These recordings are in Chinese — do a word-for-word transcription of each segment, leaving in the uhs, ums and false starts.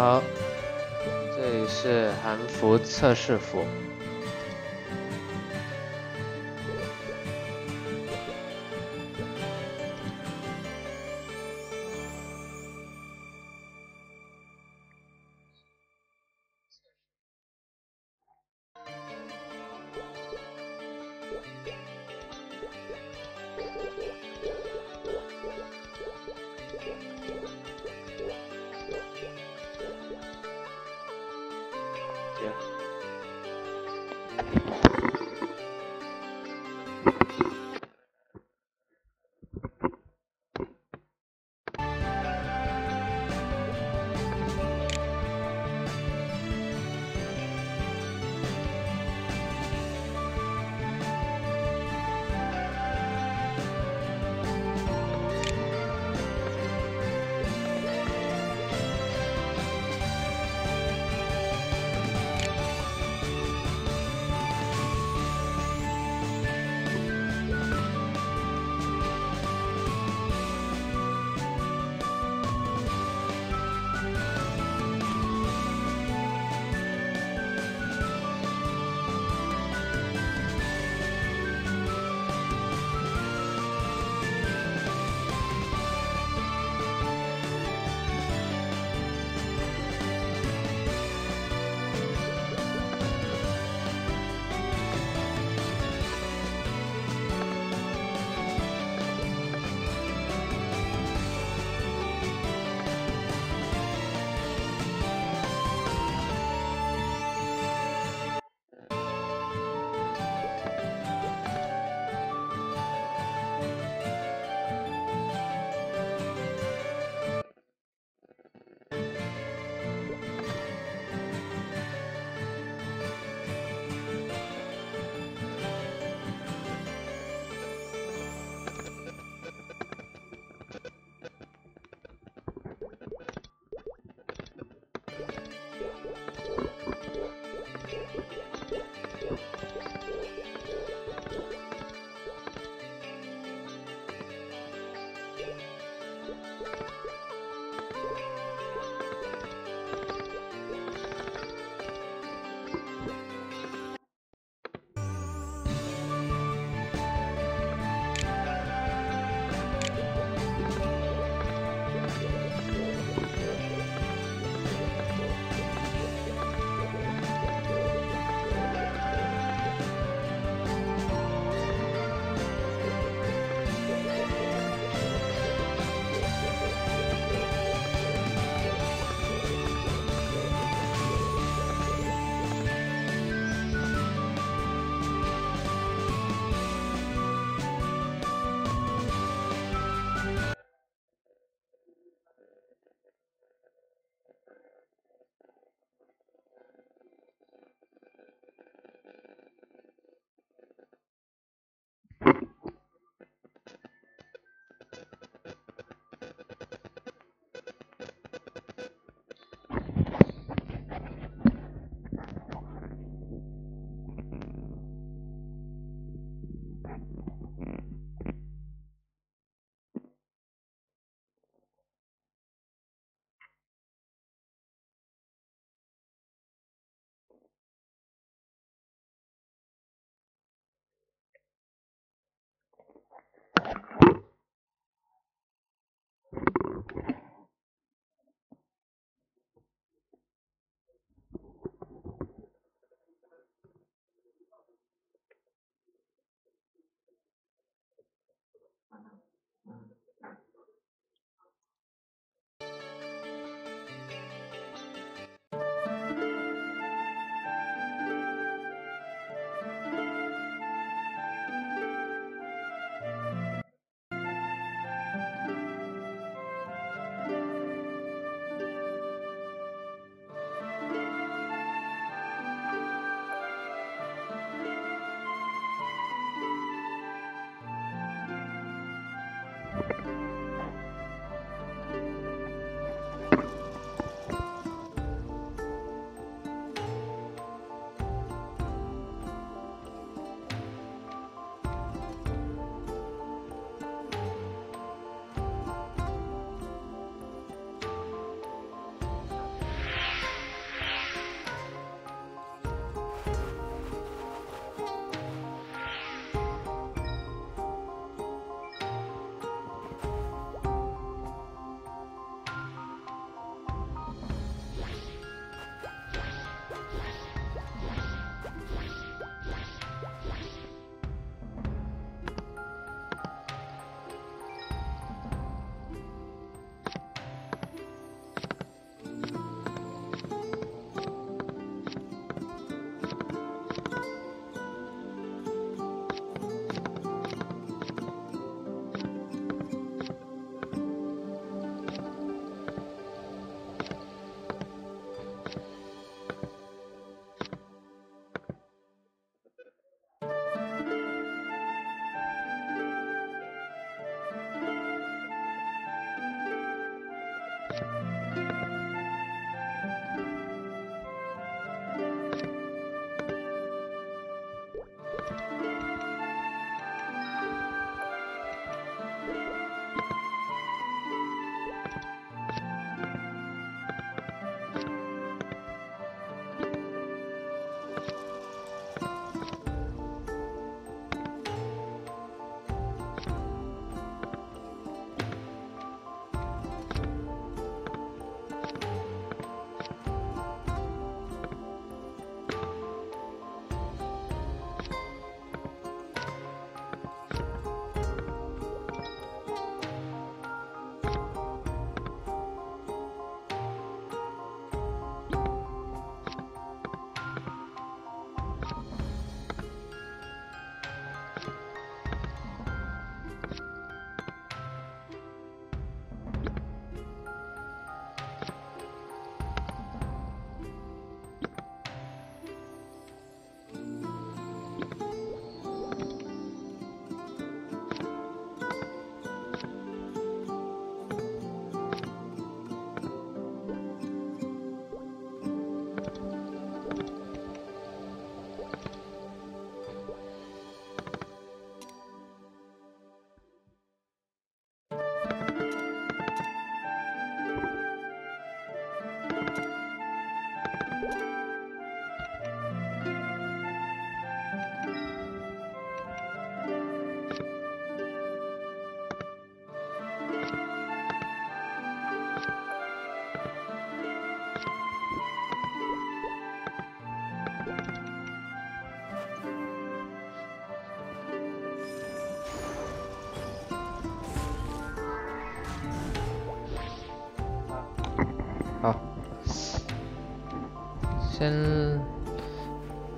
好，这里是韩服测试服。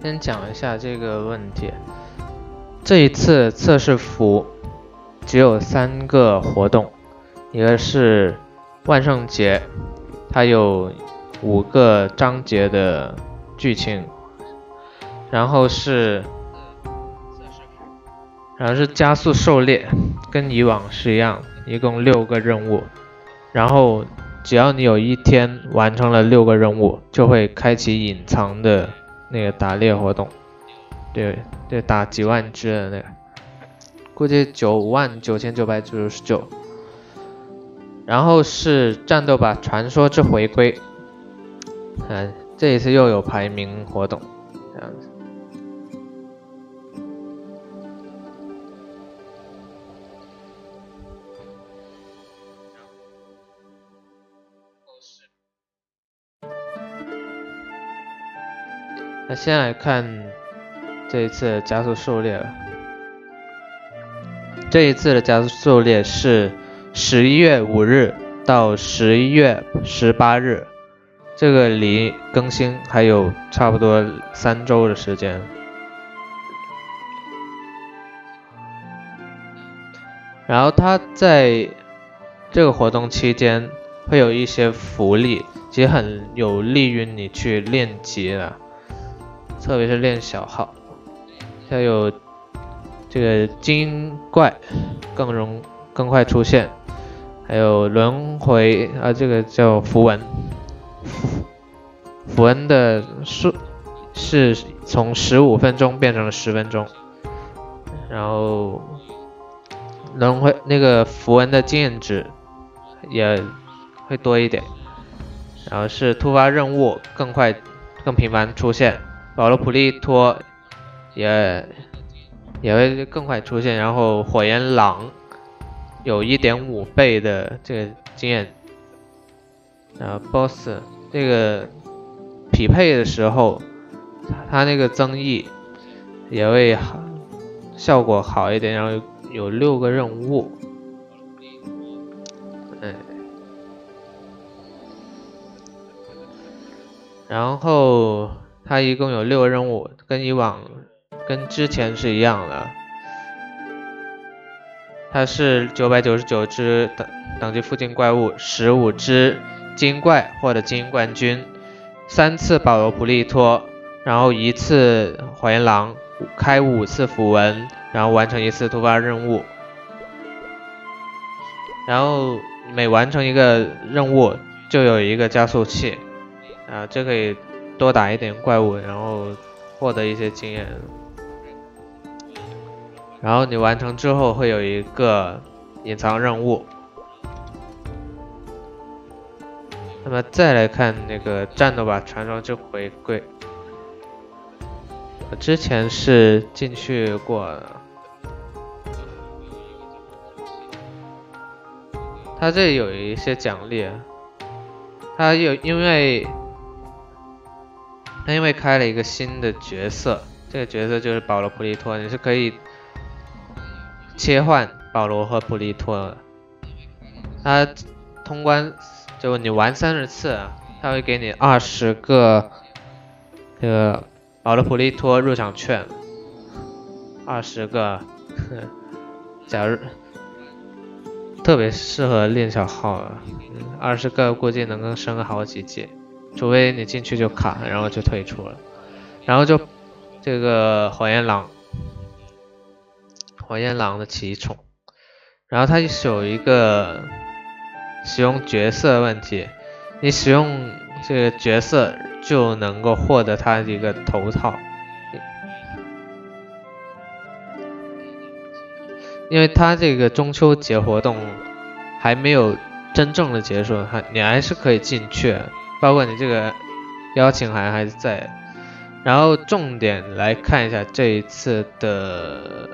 先讲一下这个问题。这一次测试服只有三个活动，一个是万圣节，它有五个章节的剧情，然后是，然后是加速狩猎，跟以往是一样，一共六个任务，然后只要你有一天完成了六个任务，就会开启隐藏的。 那个打猎活动，对对，打几万只的那个，估计九万九千九百九十九。然后是战斗吧传说之回归，嗯、啊，这一次又有排名活动，这样子。那先来看这一次的加速狩猎了。这一次的加速狩猎是十一月五日到十一月十八日，这个离更新还有差不多三周的时间。然后它在这个活动期间会有一些福利，其实很有利于你去练级了。 特别是练小号，还有这个精英怪更容更快出现，还有轮回啊，这个叫符文，符文的数是从十五分钟变成了十分钟，然后轮回那个符文的经验值也会多一点，然后是突发任务更快更频繁出现。 保罗普利托也也会更快出现，然后火焰狼有 一点五 倍的这个经验，然后 boss 这个匹配的时候，它那个增益也会效果好一点，然后有六个任务，嗯，然后。 它一共有六个任务，跟以往、跟之前是一样的。它是九百九十九只等等级附近怪物， 十五只精英怪或者精英冠军，三次保罗普利托，然后一次火焰狼，开五次符文，然后完成一次突发任务。然后每完成一个任务就有一个加速器，啊，这可以。 多打一点怪物，然后获得一些经验。然后你完成之后会有一个隐藏任务。那么再来看那个战斗吧，传说之回归。我之前是进去过的。它这有一些奖励，它有因为。 他因为开了一个新的角色，这个角色就是保罗普利托，你是可以切换保罗和普利托的。他通关就你玩三十次，他会给你二十个这个保罗普利托入场券， 二十个，假如特别适合练小号啊， 二十个估计能够升个好几级。 除非你进去就卡，然后就退出了，然后就这个火焰狼，火焰狼的奇宠，然后它有一个使用角色问题，你使用这个角色就能够获得它的一个头套，因为它这个中秋节活动还没有真正的结束，还你还是可以进去。 包括你这个邀请函还是在的。然后重点来看一下这一次的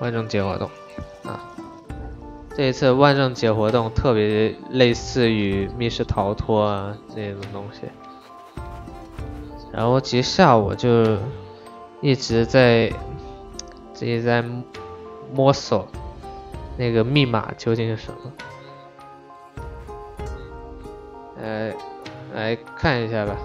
万圣节活动啊，这一次万圣节活动特别类似于密室逃脱啊这种东西。然后其实下午就一直在自己在摸索那个密码究竟是什么。呃，来看一下吧。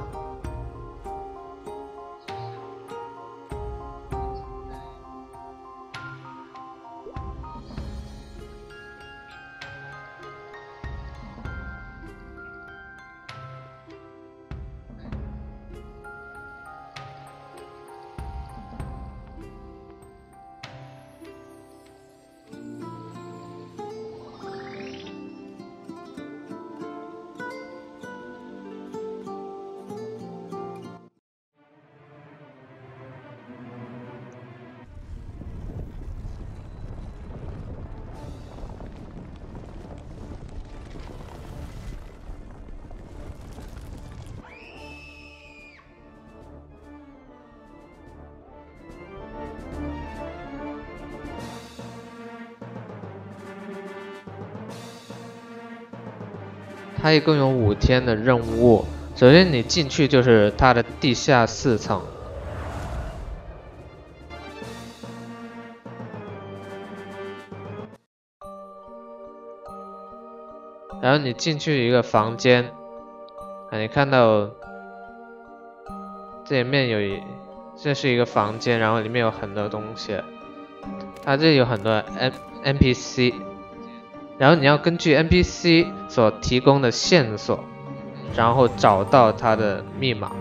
它一共有五天的任务。首先你进去就是它的地下四层，然后你进去一个房间，啊，你看到这里面有一，这是一个房间，然后里面有很多东西，它这里有很多 N P C。然后你要根据 N P C 所提供的线索，然后找到它的密码。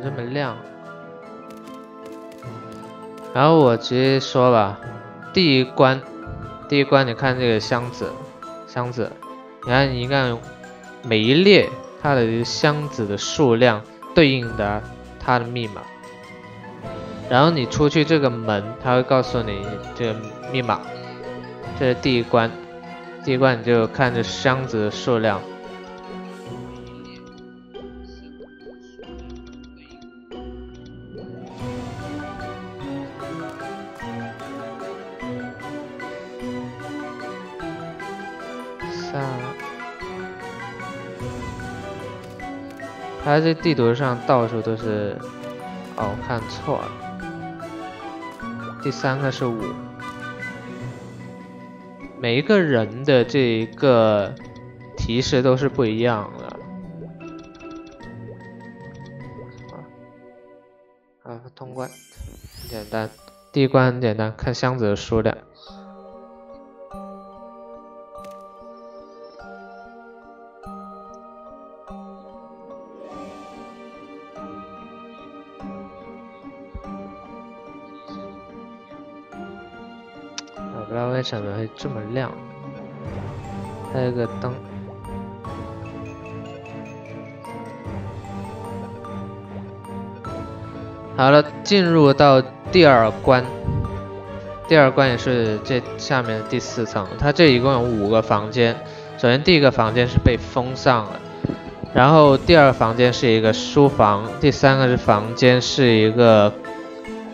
这么亮，然后我直接说吧，第一关，第一关你看这个箱子，箱子，你看你看每一列它的箱子的数量对应的它的密码，然后你出去这个门，它会告诉你这个密码，这是第一关，第一关你就看这箱子的数量。它这地图上到处都是，哦，我看错了。第三个是五，每一个人的这一个提示都是不一样的。啊，通关，很简单。第一关很简单，看箱子的数量。不知道为什么会这么亮，还有个灯。好了，进入到第二关，第二关也是这下面的第四层。它这一共有五个房间，首先第一个房间是被封上了，然后第二个房间是一个书房，第三个是房间是一个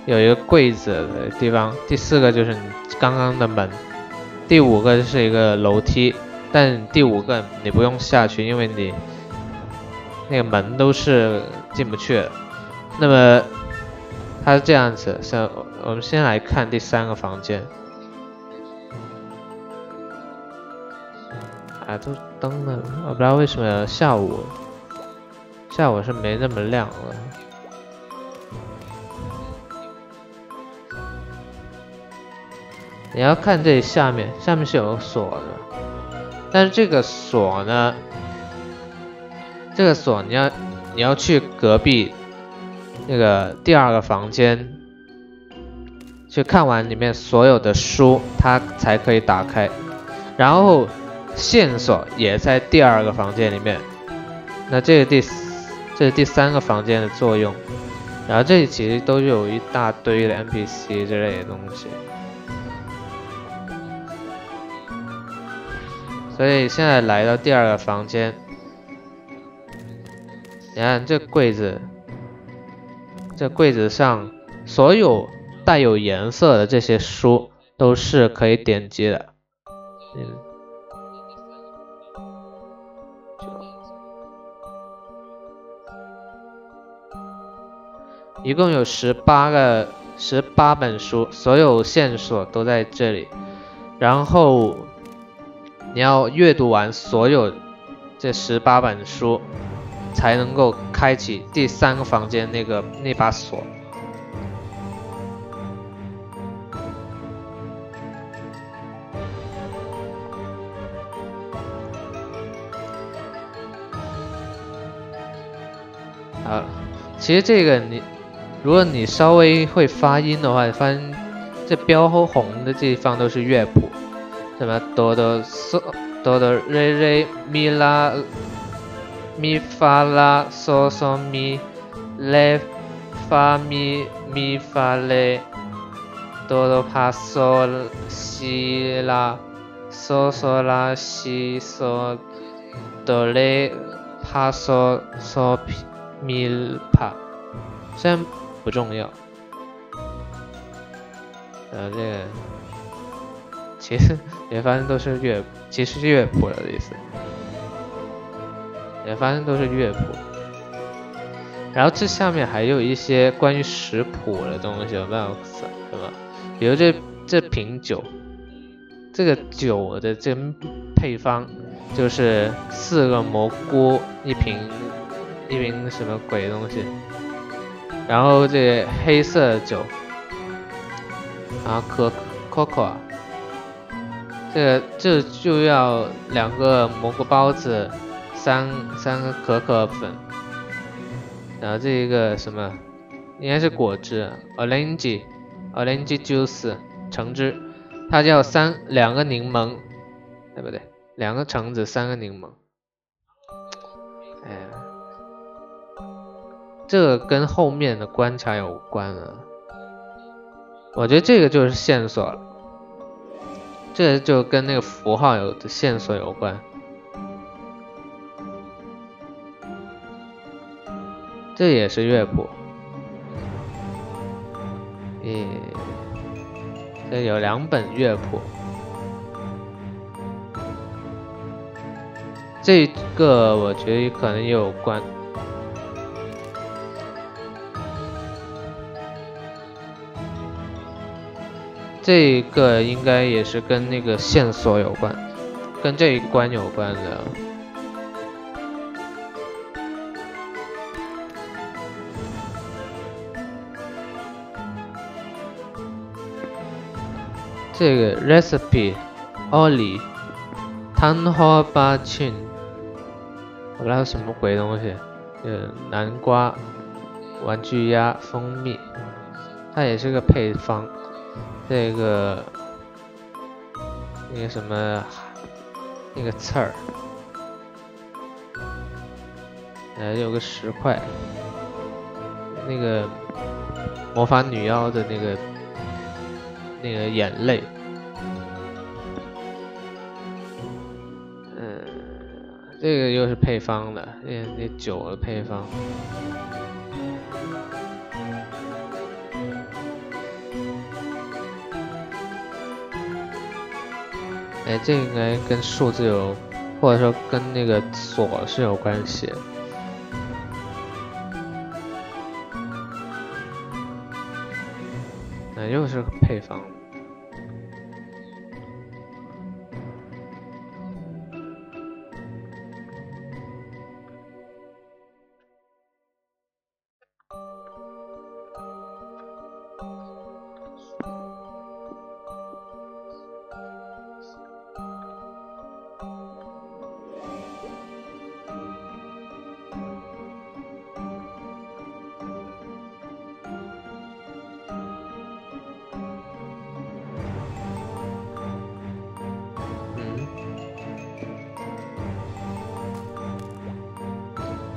有一个柜子的地方，第四个就是你刚刚的门，第五个是一个楼梯，但第五个你不用下去，因为你那个门都是进不去的。那么它是这样子，像我们先来看第三个房间，啊，都灯了，我不知道为什么下午下午是没那么亮了。你要看这下面，下面是有锁的，但是这个锁呢，这个锁你要你要去隔壁那个第二个房间去看完里面所有的书，它才可以打开。然后线索也在第二个房间里面，那这个第这是第三个房间的作用。然后这里其实都有一大堆的 N P C 之类的东西。 所以现在来到第二个房间，你看这柜子，这柜子上所有带有颜色的这些书都是可以点击的。嗯，一共有十八个十八本书，所有线索都在这里，然后。 你要阅读完所有这十八本书，才能够开启第三个房间那个那把锁。啊，其实这个你，如果你稍微会发音的话，你发现这标红的地方都是乐谱。 什么哆哆嗦哆哆瑞瑞咪啦咪发啦嗦嗦咪嘞发咪咪发嘞哆哆帕嗦西啦嗦嗦啦西嗦哆嘞帕嗦嗦咪帕，虽然不重要，然后这个。 其实也发现都是乐，其实是乐谱的意思，也发现都是乐谱。然后这下面还有一些关于食谱的东西，有没有什么？比如这这瓶酒，这个酒的这配方就是四个蘑菇，一瓶一瓶什么鬼东西，然后这黑色的酒，啊可可可。 这个这就要两个蘑菇包子，三三个可可粉，然后这一个什么，应该是果汁 ，orange orange juice 橙汁，它叫三两个柠檬，对不对？两个橙子，三个柠檬。哎呀，这个跟后面的关卡有关了，我觉得这个就是线索了。 这就跟那个符号有的线索有关。这也是乐谱。咦，这有两本乐谱。这个我觉得可能也有关。这个应该也是跟那个线索有关，跟这一关有关的。这个 recipe oli tanho ba chin， 我那什么鬼东西？呃，南瓜、玩具鸭、蜂蜜，它也是个配方。 这个那个什么那个刺儿，呃，有个石块，那个魔法女妖的那个那个眼泪，嗯，这个又是配方的，那那酒的配方。 哎，这应该跟数字有，或者说跟那个锁是有关系。哎，又是配方。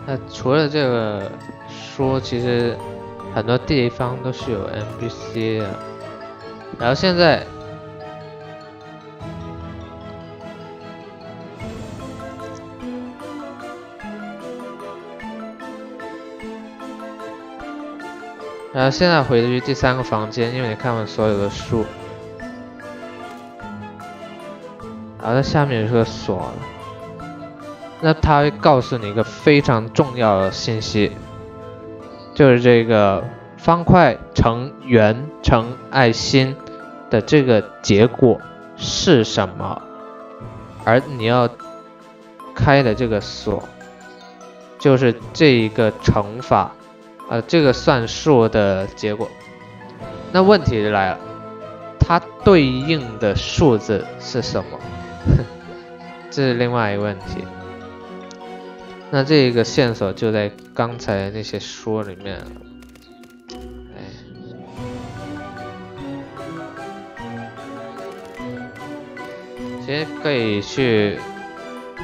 那除了这个书，其实很多地方都是有 N P C 的。然后现在，然后现在回去第三个房间，因为你看完所有的书。 然后它下面有个锁了，那它会告诉你一个非常重要的信息，就是这个方块乘圆乘爱心的这个结果是什么，而你要开的这个锁就是这一个乘法，呃，这个算术的结果。那问题就来了，它对应的数字是什么？ 这是另外一个问题。那这个线索就在刚才那些书里面了。哎，其实可以去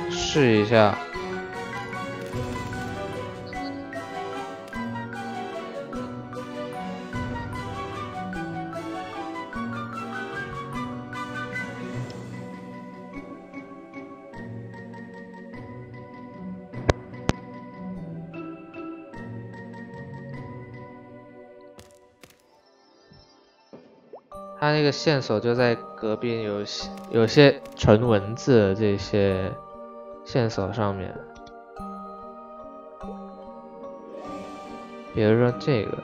试一下。它那个线索就在隔壁有有些纯文字的这些线索上面，比如说这个，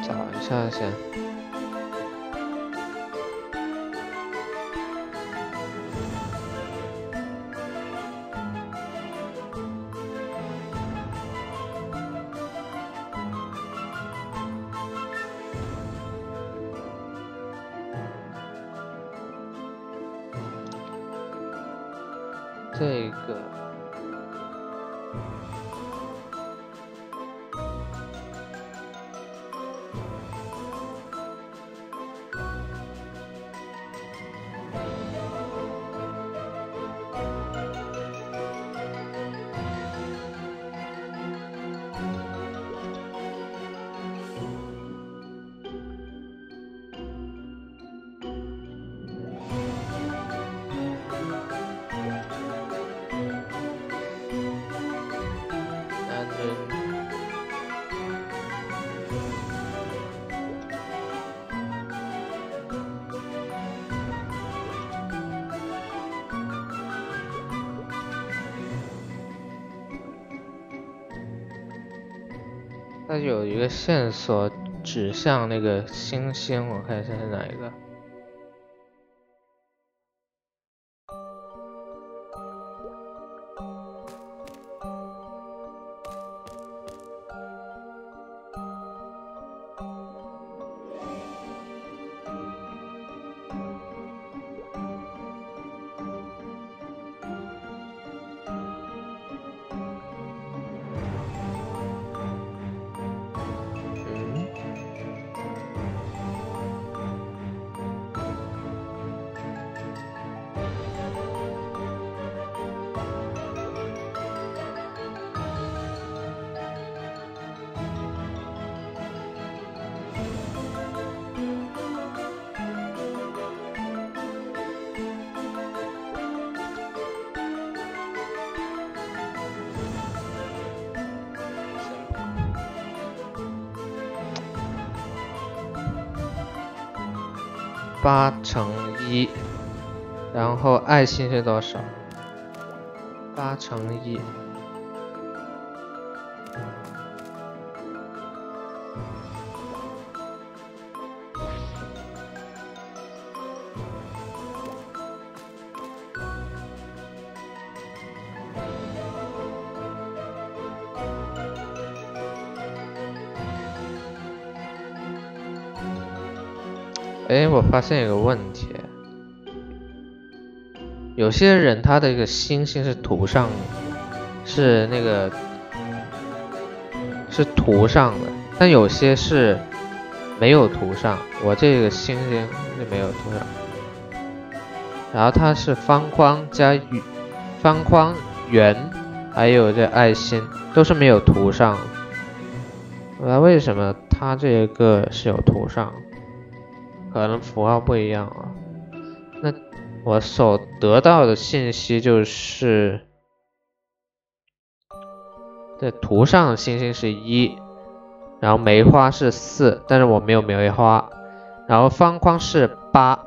看一下，这个。 它有一个线索指向那个星星，我看一下是哪一个。八乘一，然后爱心是多少？八乘一。哎，我发现一个问题，有些人他的一个星星是涂上，是那个是涂上的，但有些是没有涂上。我这个星星就没有涂上。然后它是方框加圆，方框圆，还有这爱心都是没有涂上。那为什么它这个是有涂上？可能符号不一样啊。那我所得到的信息就是，这图上星星是一，然后梅花是四，但是我没有梅花，然后方框是八，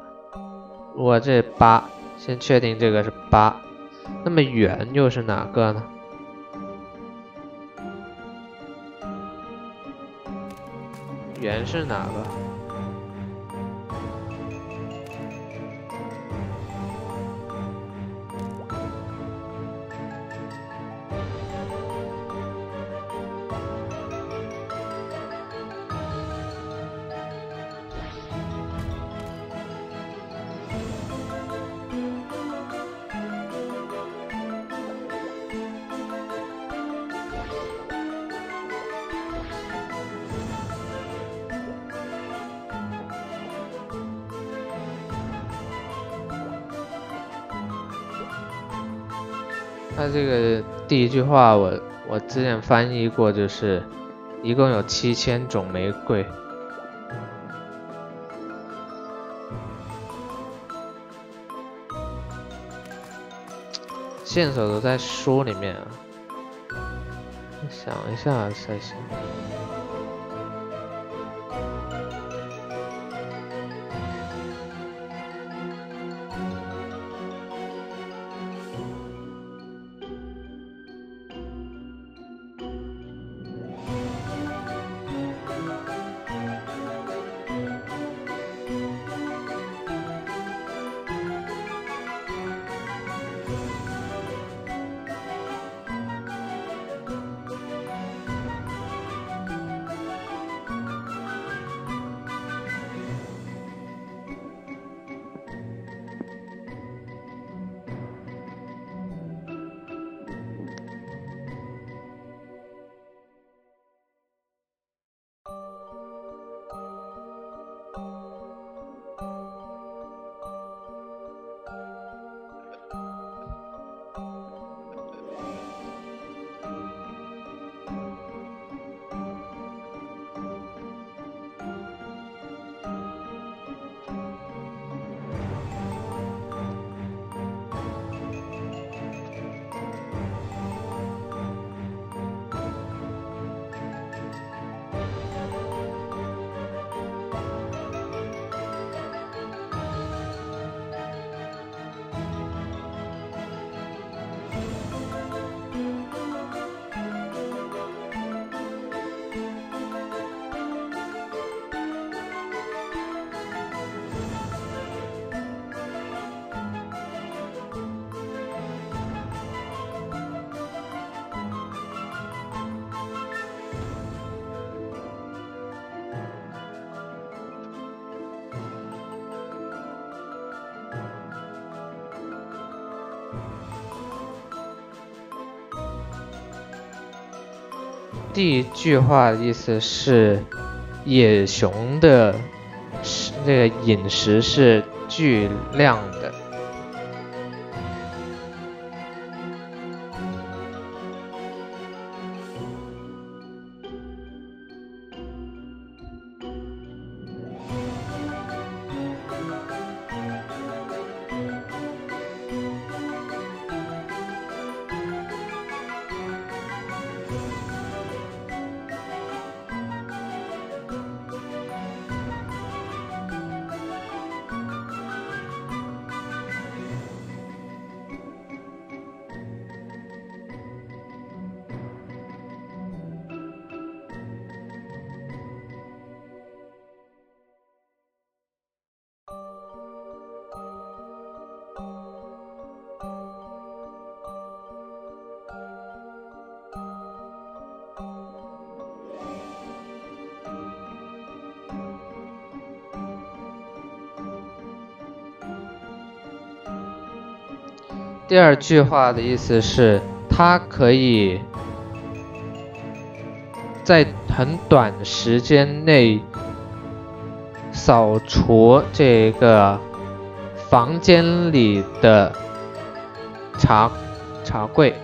我这八先确定这个是八，那么圆又是哪个呢？圆是哪个？他这个第一句话我，我我之前翻译过，就是一共有七千种玫瑰。线索都在书里面啊，想一下才行。第一句话的意思是，野熊的这个饮食是巨量的。第二句话的意思是，它可以在很短时间内扫除这个房间里的茶茶柜。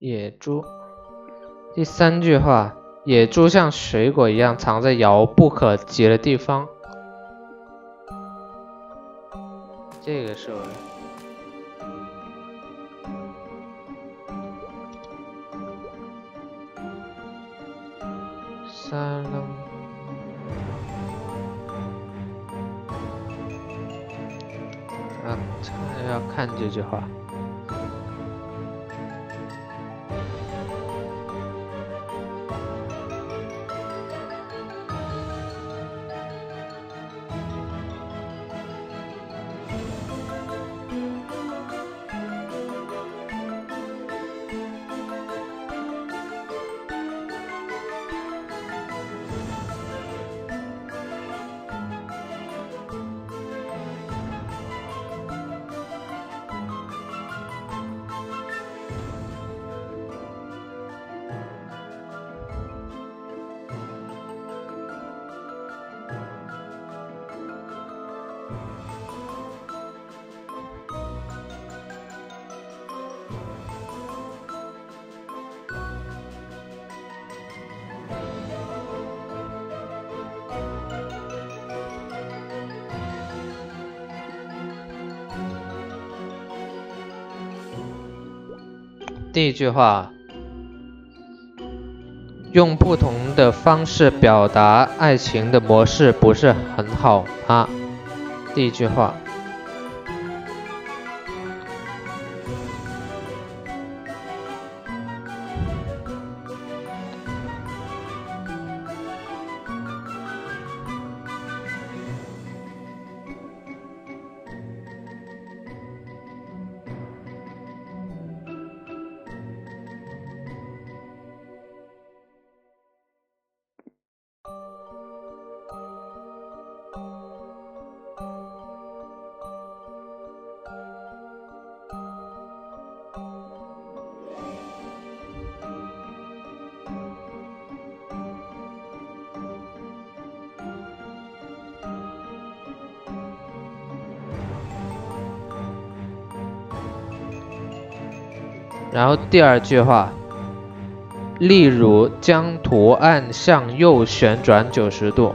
野猪，第三句话，野猪像水果一样藏在遥不可及的地方。这个是我。沙龙。啊，要看这句话。 第一句话，用不同的方式表达爱情的模式不是很好吗？第一句话，然后第二句话，例如将图案向右旋转九十度。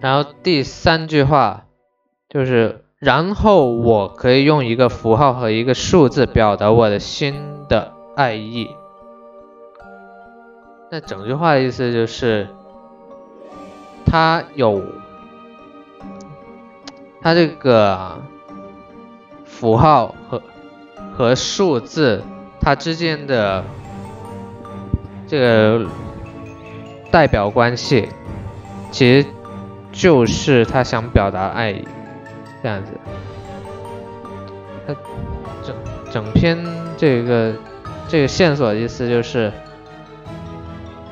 然后第三句话就是然后我可以用一个符号和一个数字表达我的新的爱意。那整句话的意思就是他有他这个符号和和数字它之间的这个代表关系，其实就是他想表达爱意这样子。他整整篇这个这个线索的意思就是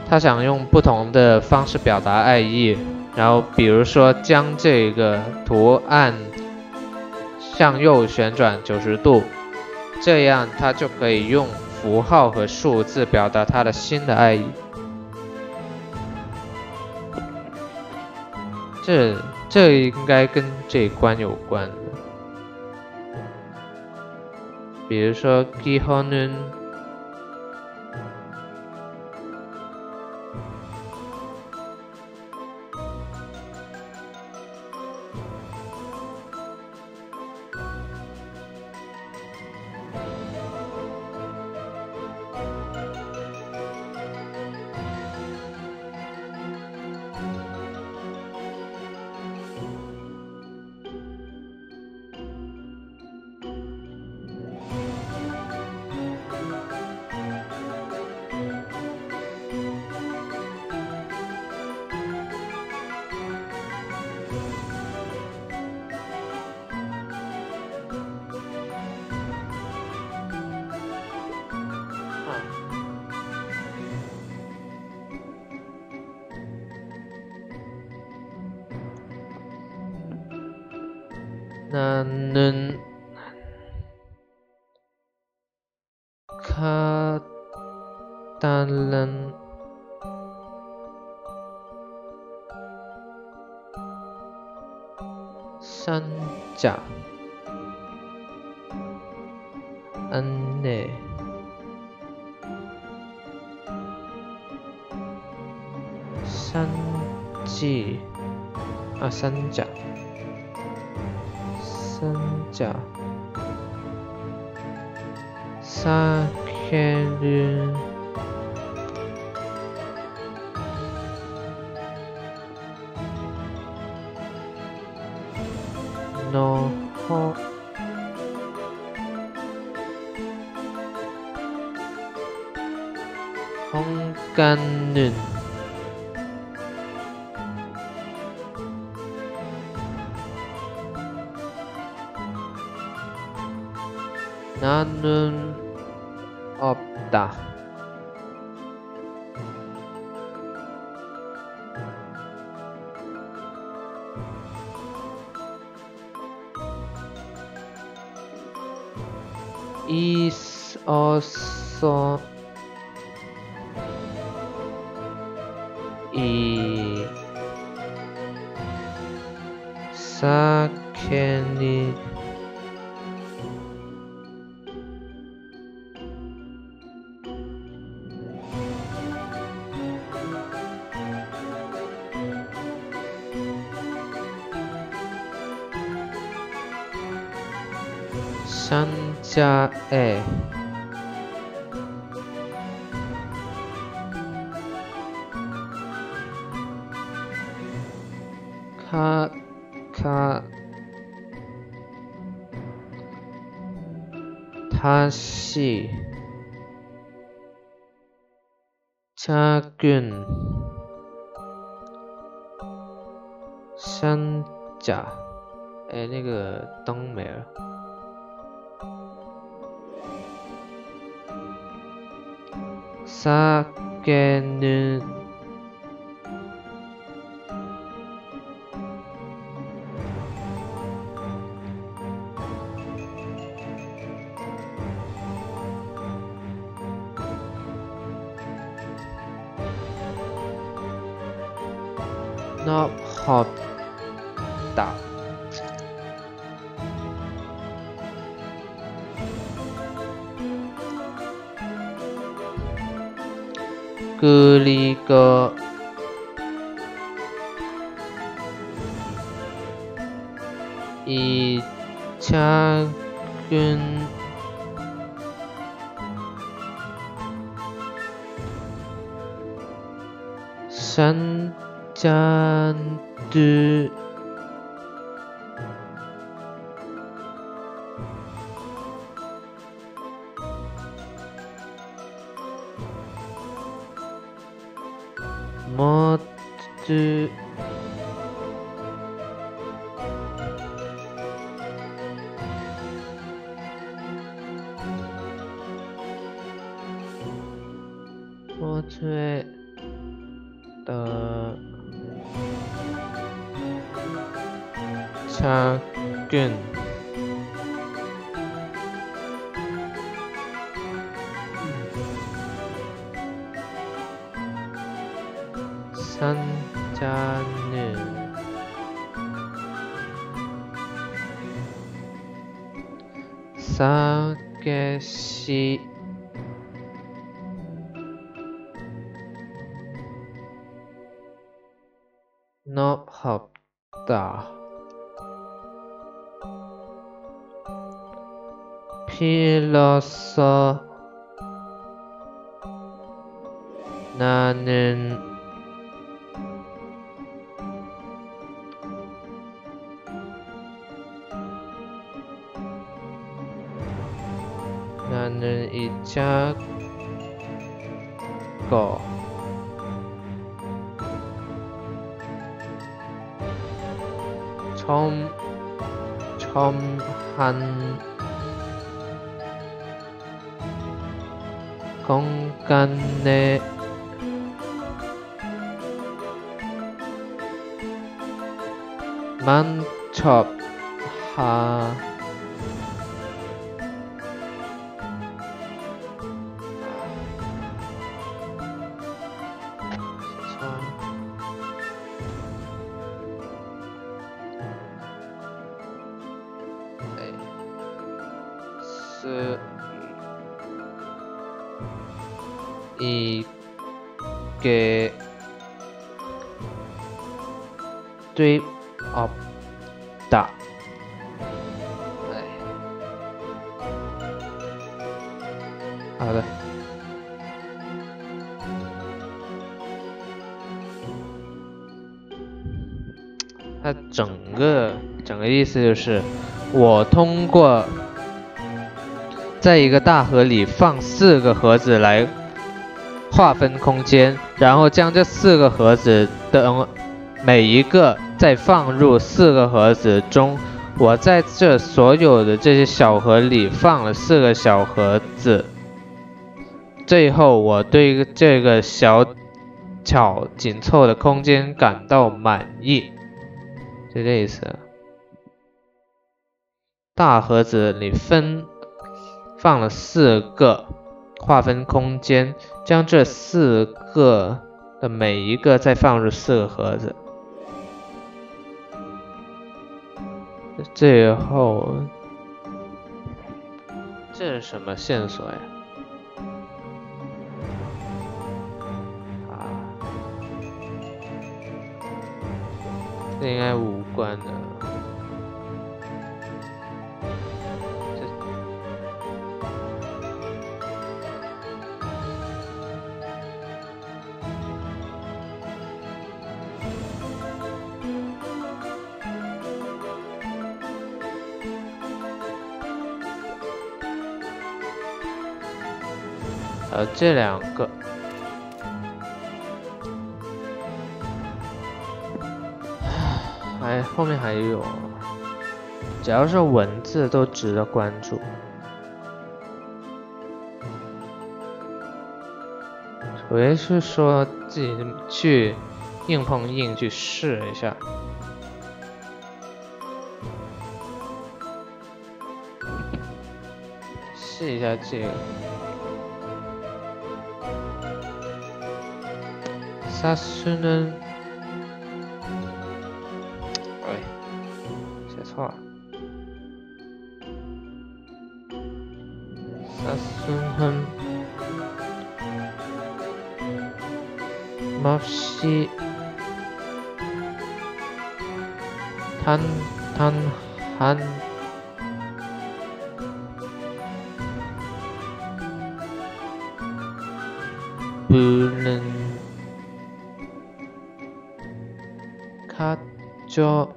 他想用不同的方式表达爱意，然后比如说将这个图案向右旋转九十度，这样他就可以用符号和数字表达他的新的爱意。这这应该跟这一关有关的，比如说 Kihonun， 那能卡达人三甲安内三季啊三甲。三甲三天日のほ本館ぬ나는 없다. 있어서 이 사케니 산자에 카카 다시 작은 산자에 那个灯没了。사케는 너없다 그리고 이 작은 산잔들 모두 모두에 더 작은 산잔을 싸게시 높았다. 비로소 나는 나는 이 작고 첨, 첨한 공간에 만족하 이게 돼 없다. 아,它整个整个意思就是我通过在一个大盒里放四个盒子来划分空间，然后将这四个盒子的每一个再放入四个盒子中。我在这所有的这些小盒里放了四个小盒子。最后，我对这个小巧紧凑的空间感到满意，就这意思。大盒子里分。放了四个，划分空间，将这四个的每一个再放入四个盒子，最后，这是什么线索呀？啊，这应该无关的。呃，这两个，还后面还有，只要是文字都值得关注。我也是说自己去硬碰硬去试一下。试一下这个。사수는 어이 죄송합니다. 사수는 몹시 단단한 한 분은 가져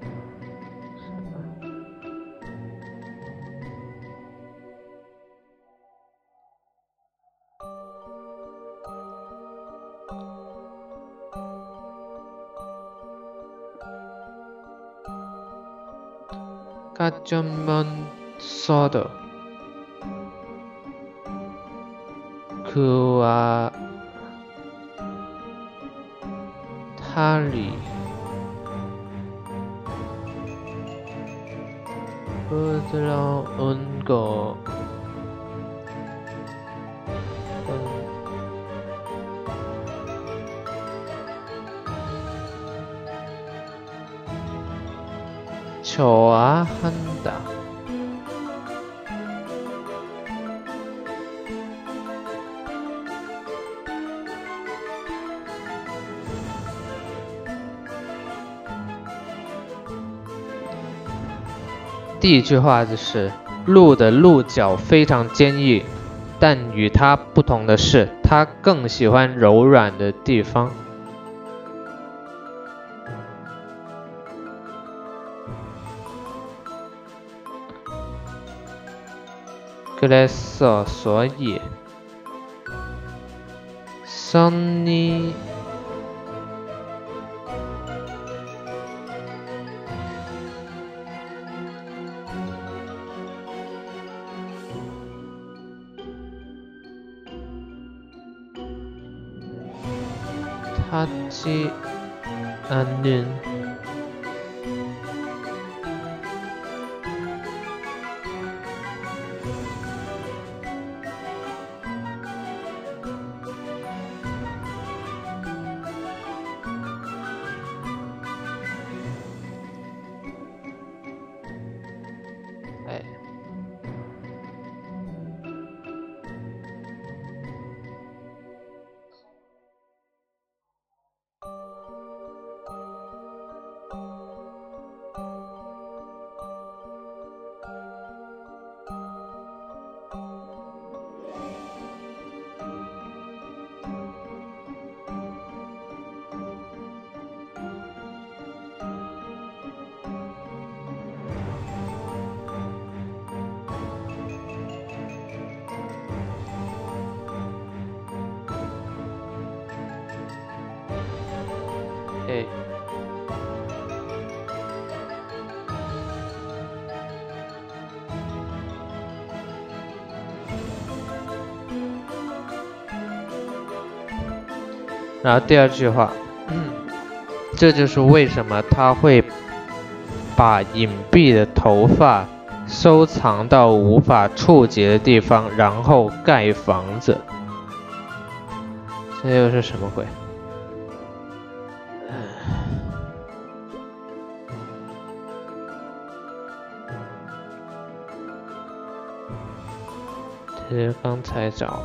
가져면서도 그와 달리 부드러운 것 좋아한다.第一句话就是鹿的鹿角非常坚硬，但与它不同的是，它更喜欢柔软的地方。 그래서 소위 선이 닿지 않는然后第二句话、嗯，这就是为什么他会把隐蔽的头发收藏到无法触及的地方，然后盖房子。这又是什么鬼？ 其实刚才找，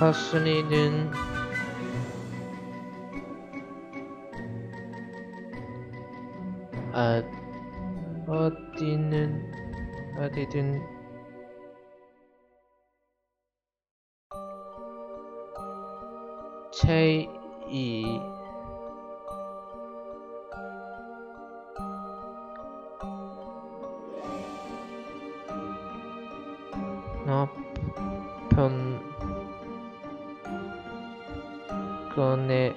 가슴이는 아, 어디는 어디든 체이 높은 꺼내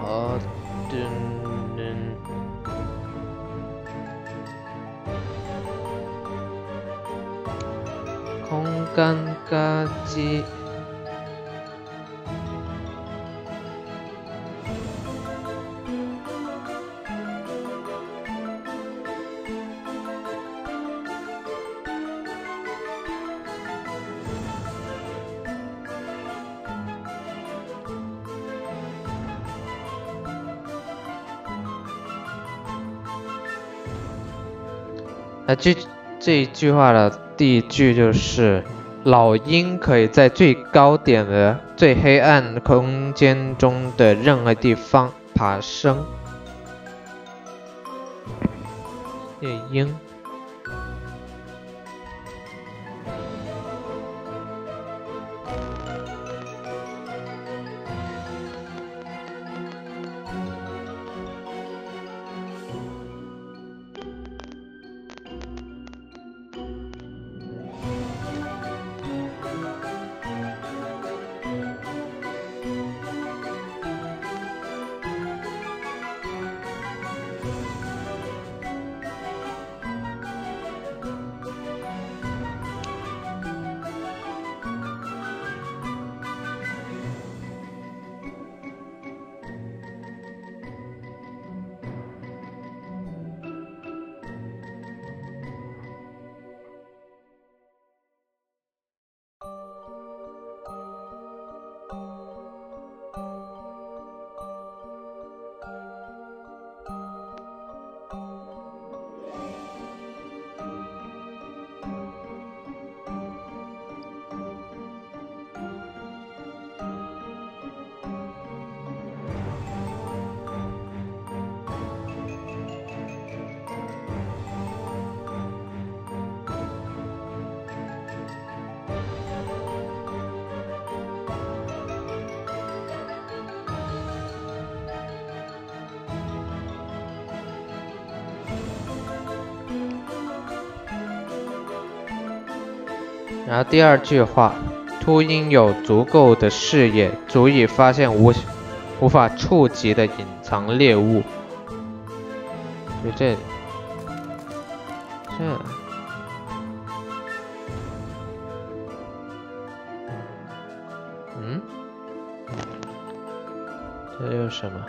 얻는 중간까지啊，这这一句话的第一句就是老鹰可以在最高点的最黑暗空间中的任何地方爬升。夜鹰。然后第二句话，秃鹰有足够的视野，足以发现无无法触及的隐藏猎物。就这里，这，嗯，这又是什么？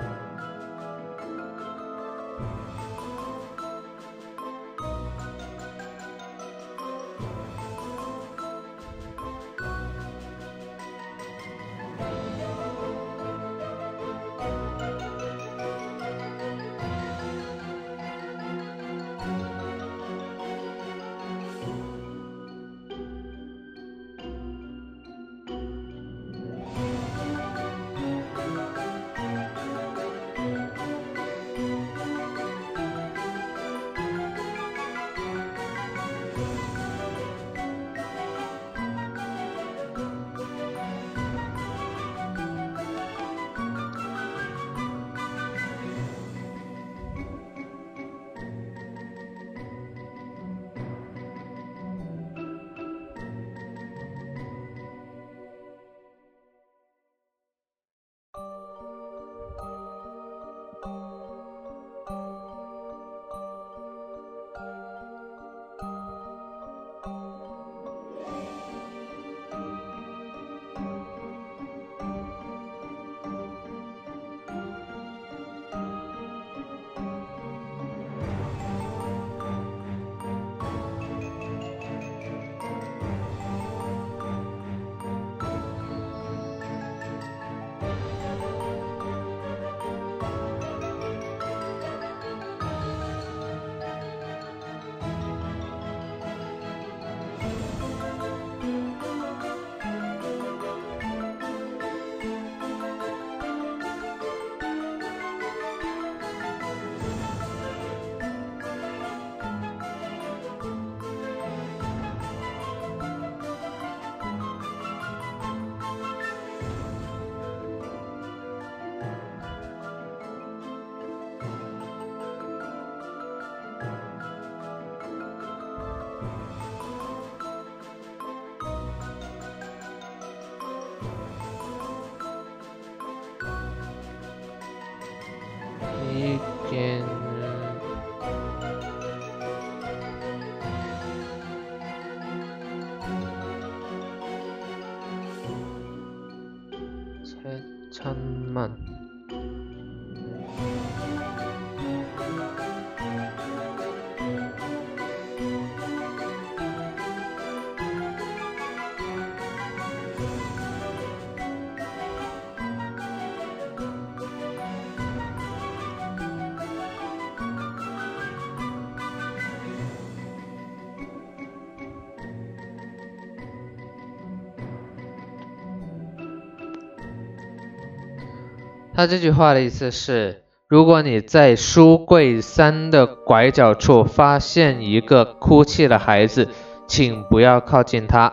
他这句话的意思是，如果你在书柜三的拐角处发现一个哭泣的孩子，请不要靠近他。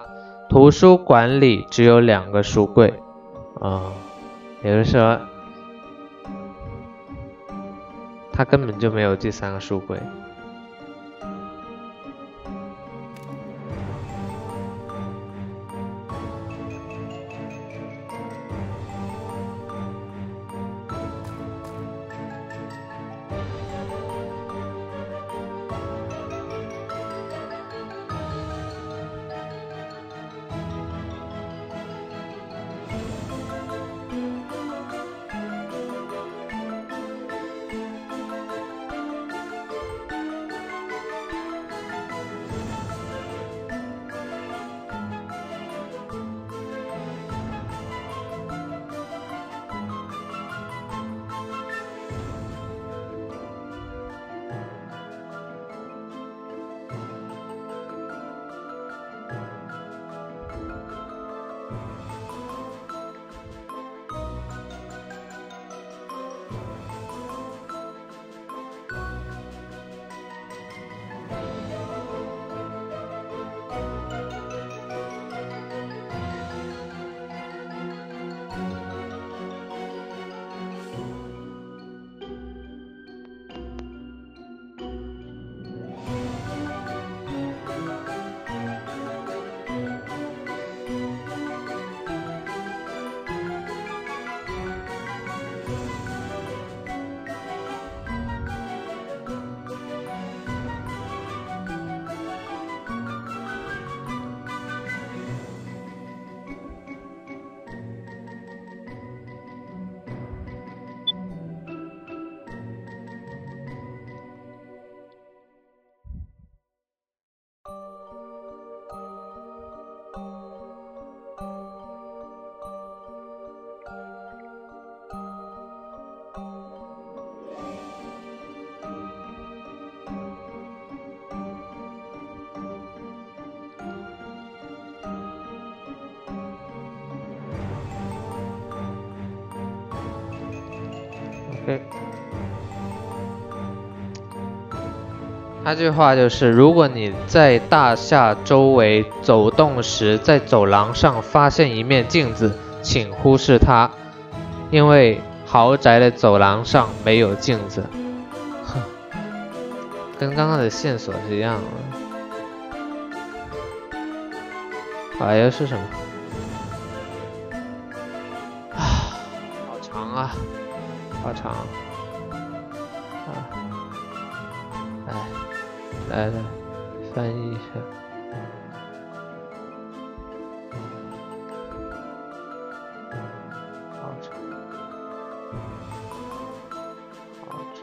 图书馆里只有两个书柜。啊、嗯，也就是说，他根本就没有第三个书柜。他这句话就是：如果你在大厦周围走动时，在走廊上发现一面镜子，请忽视它，因为豪宅的走廊上没有镜子。跟刚刚的线索是一样的。哎呀，是什么？啊，好长啊！好长啊！来，来来，翻译一下。好长，好长。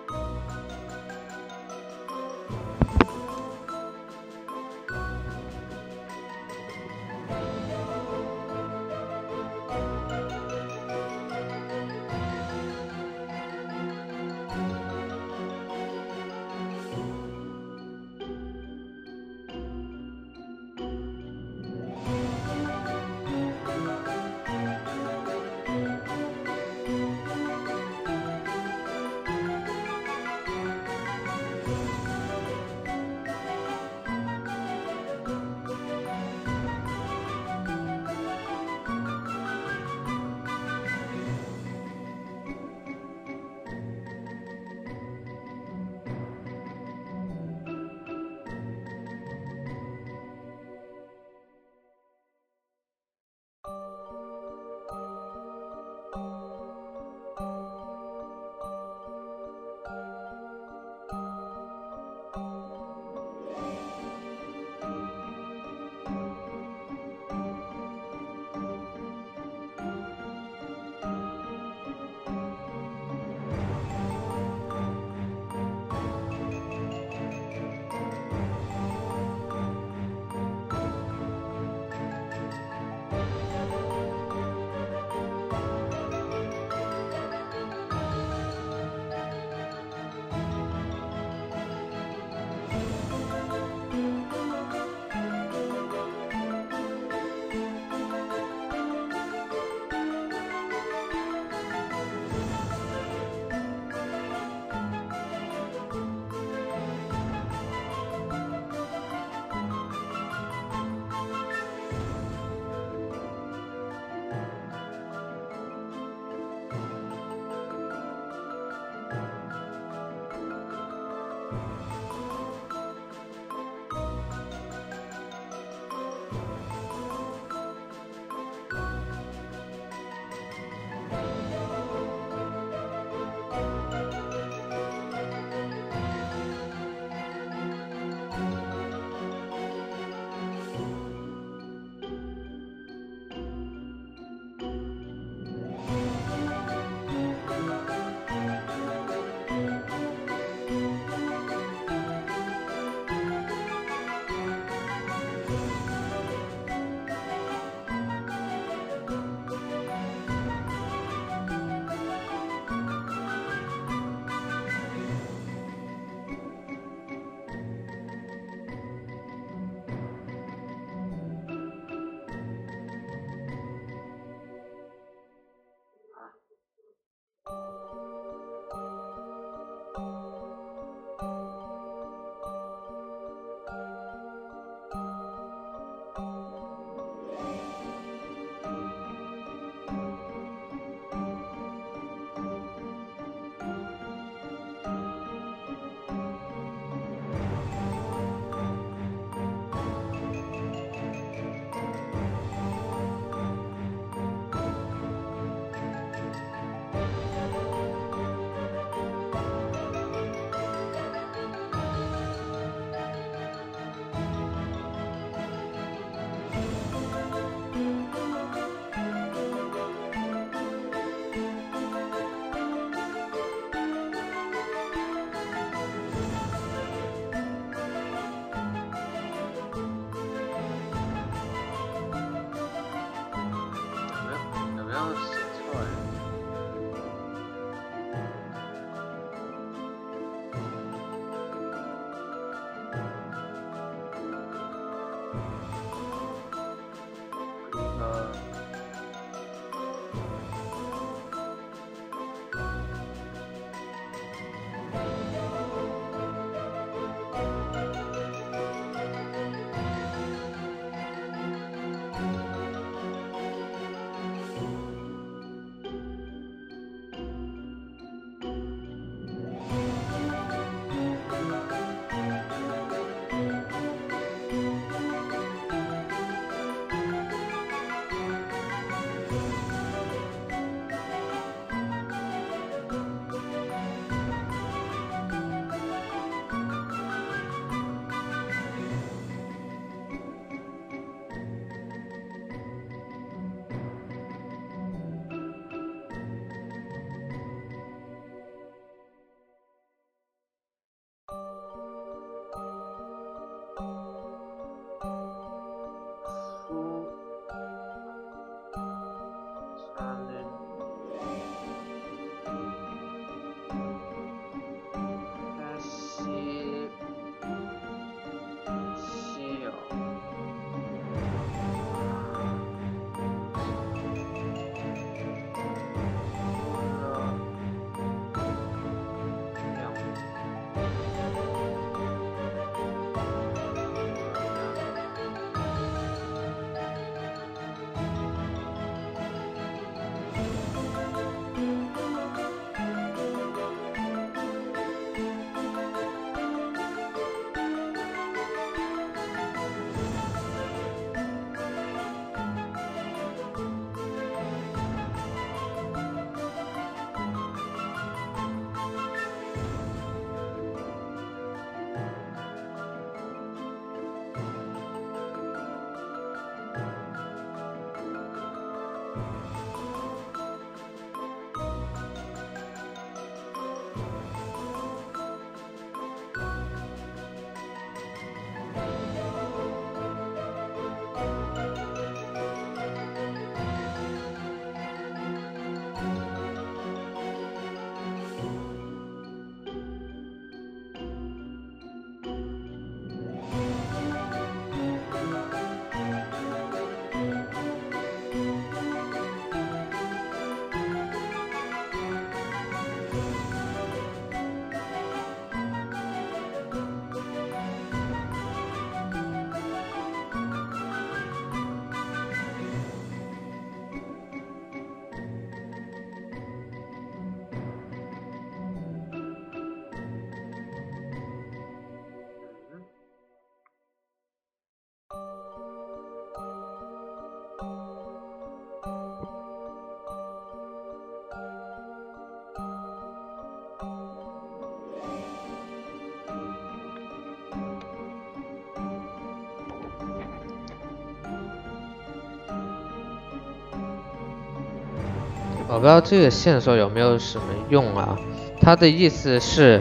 我不知道这个线索有没有什么用啊？它的意思是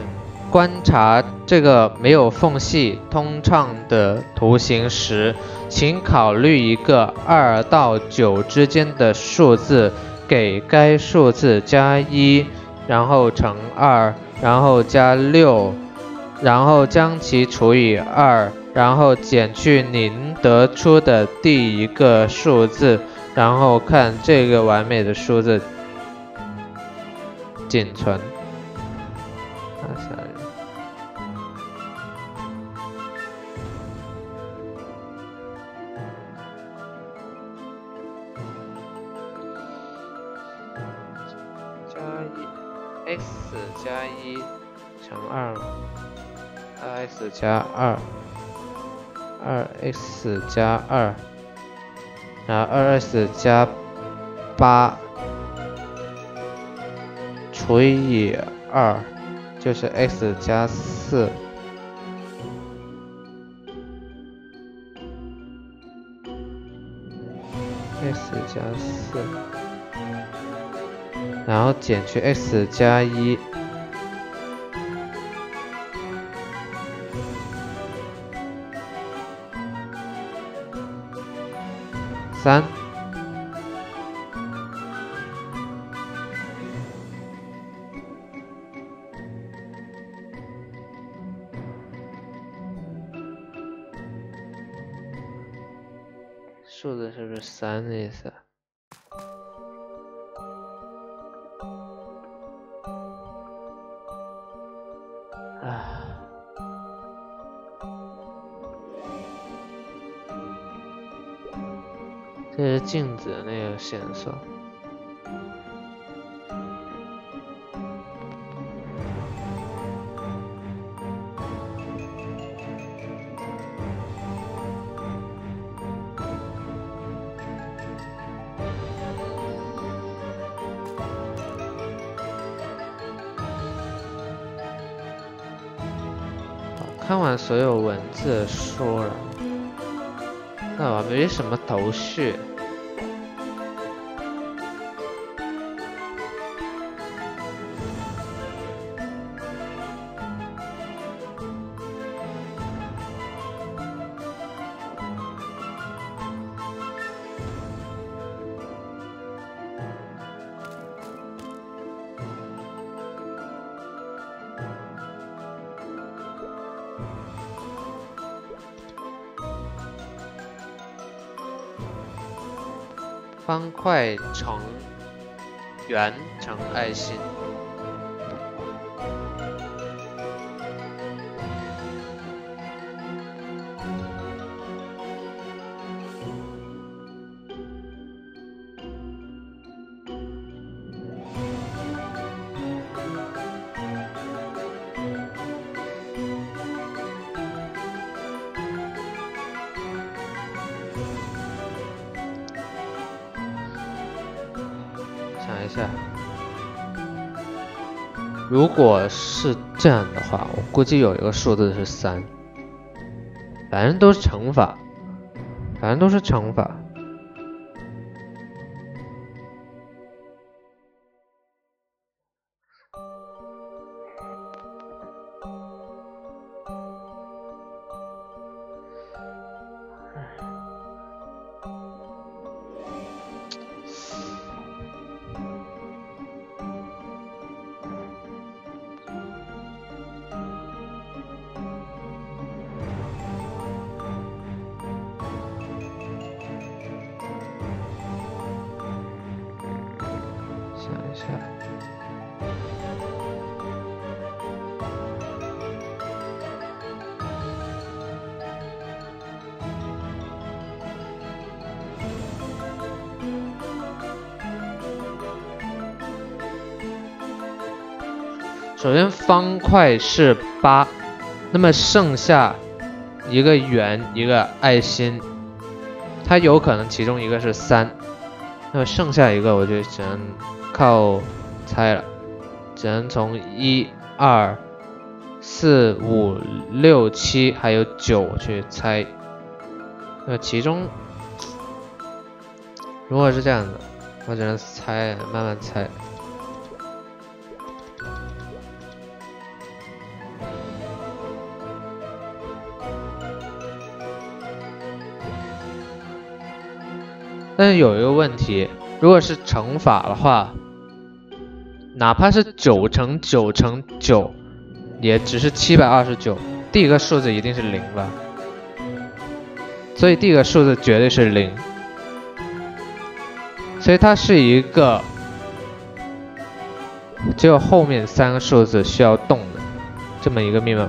观察这个没有缝隙通畅的图形时，请考虑一个二到九之间的数字，给该数字加一，然后乘二，然后加六，然后将其除以二，然后减去您得出的第一个数字，然后看这个完美的数字。 仅存。加一 ，x 加一乘二 ，二x 加二 ，二x 加二，然后 二x 加八。 除以二就是 x 加四，x 加四，然后减去 x 加一，三。 数字是不是三的意思？啊。 这是镜子的那个线索。看完所有文字说了，那我没什么头绪。 方块成圆成爱心，如果是这样的话，我估计有一个数字是三，反正都是乘法，反正都是乘法。首先，方块是八，那么剩下一个圆，一个爱心，它有可能其中一个是三，那么剩下一个我就只能靠猜了，只能从一、二、四、五、六、七还有九去猜。那其中，如果是这样的，我只能猜，慢慢猜。 但是有一个问题，如果是乘法的话，哪怕是九乘九乘九，也只是七百二十九，第一个数字一定是零了，所以第一个数字绝对是零，所以它是一个只有后面三个数字需要动的这么一个密码。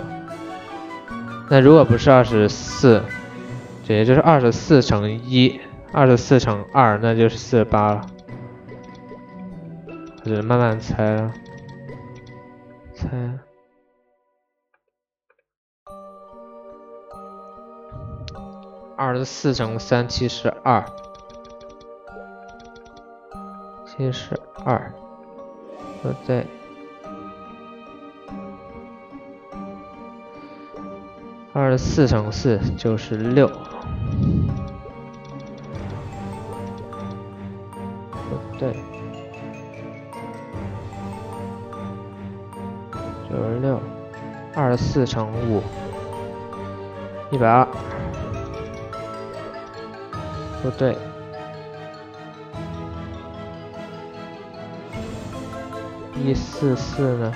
那如果不是二十四，也就是二十四乘一。 二十四乘二，那就是四十八了。我只能慢慢猜了，猜。二十四乘三 ，七十二。七十二，不对。二十四乘四 ，九十六。 对，九十六，二十四乘五，一百二，不对，一四四呢？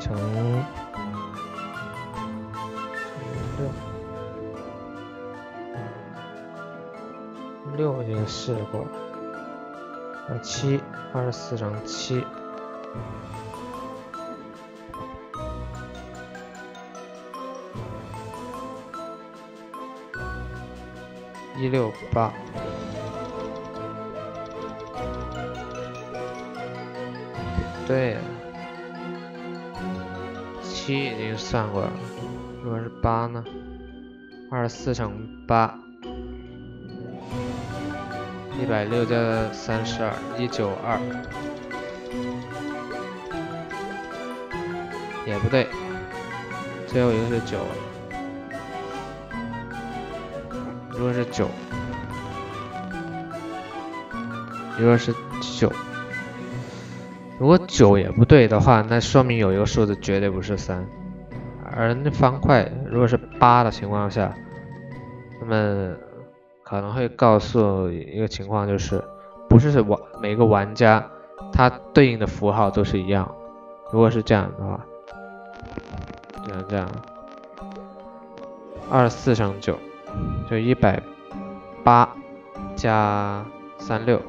乘乘六。六已经试过，呃，七，二十四乘七。 一六八，对，七已经算过了。如果是八呢？二十四乘八，一百六加三十二，一九二，也不对，最后一个是九。 如果是九，如果是九，如果九也不对的话，那说明有一个数字绝对不是三。而那方块如果是八的情况下，那么可能会告诉一个情况，就是不是玩每个玩家他对应的符号都是一样。如果是这样的话，这样这样，二四乘九。 就一百八加三六，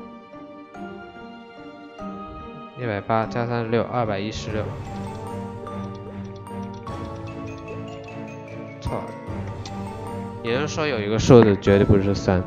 一百八加三十六，二百一十六。操！也就是说，有一个数字绝对不是三。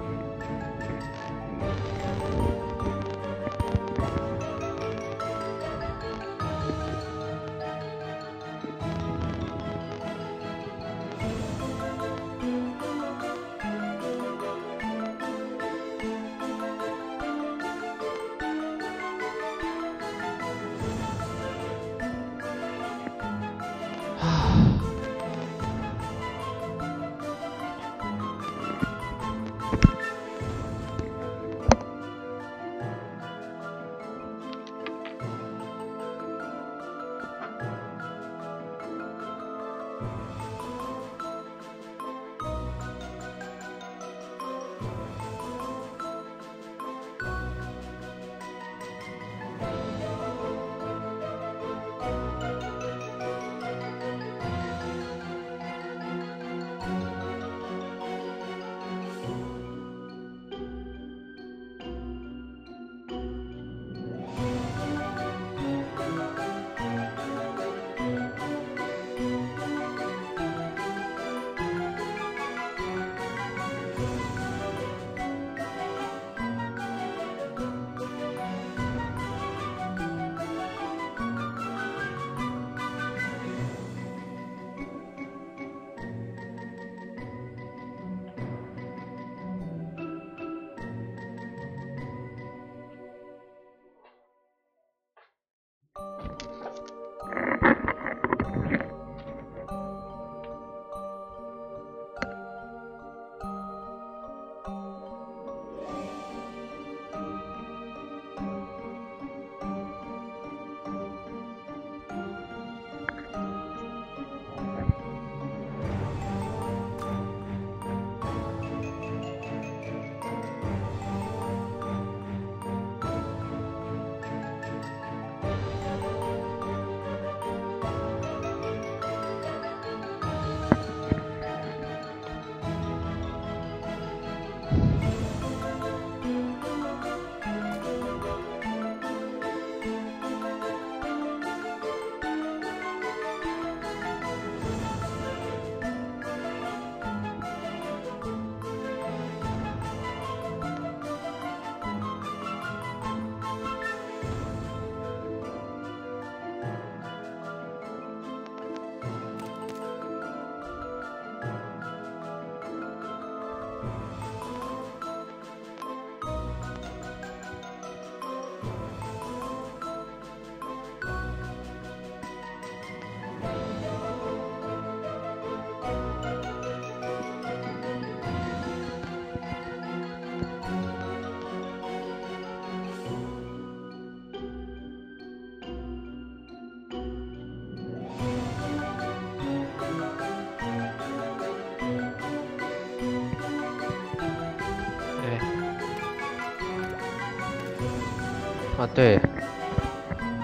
啊，对，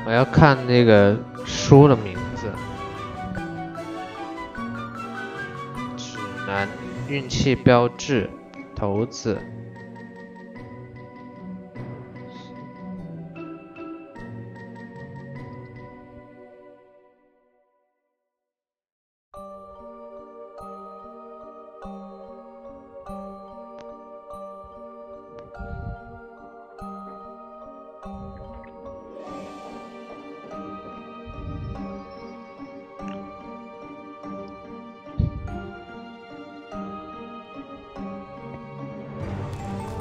我要看那个书的名字，《指南：运气标志》，头子，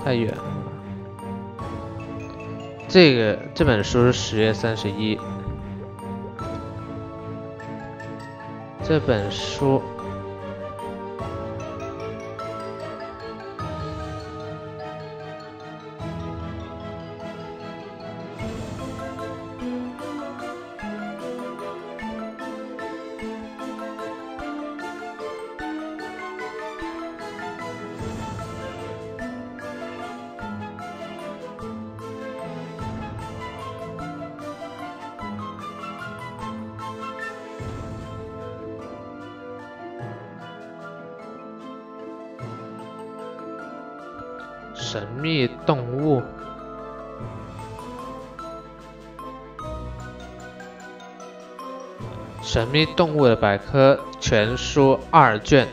太远了。这个这本书是十月三十一。这本书。 神秘动物，神秘动物的百科全书二卷。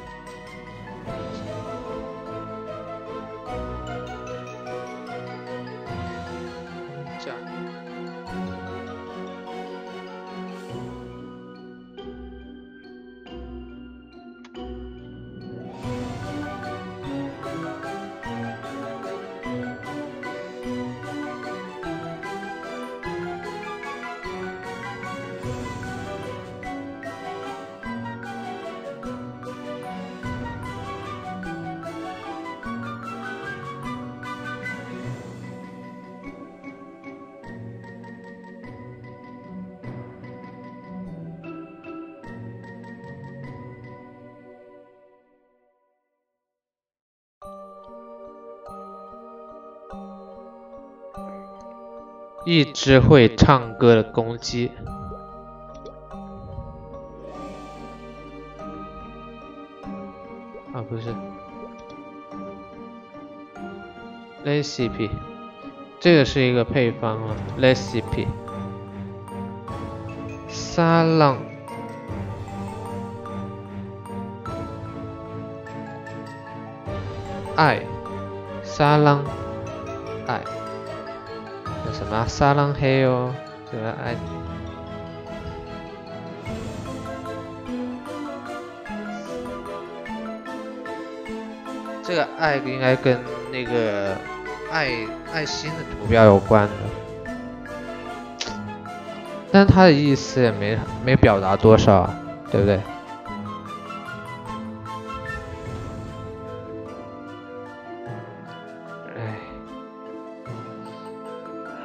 一只会唱歌的公鸡。啊，不是 ，recipe， 这个是一个配方啊 ，recipe， 沙朗，爱，沙朗，爱。 什么沙朗黑哦，这个爱这个爱应该跟那个爱爱心的图标有关的，但它的意思也没没表达多少啊，对不对？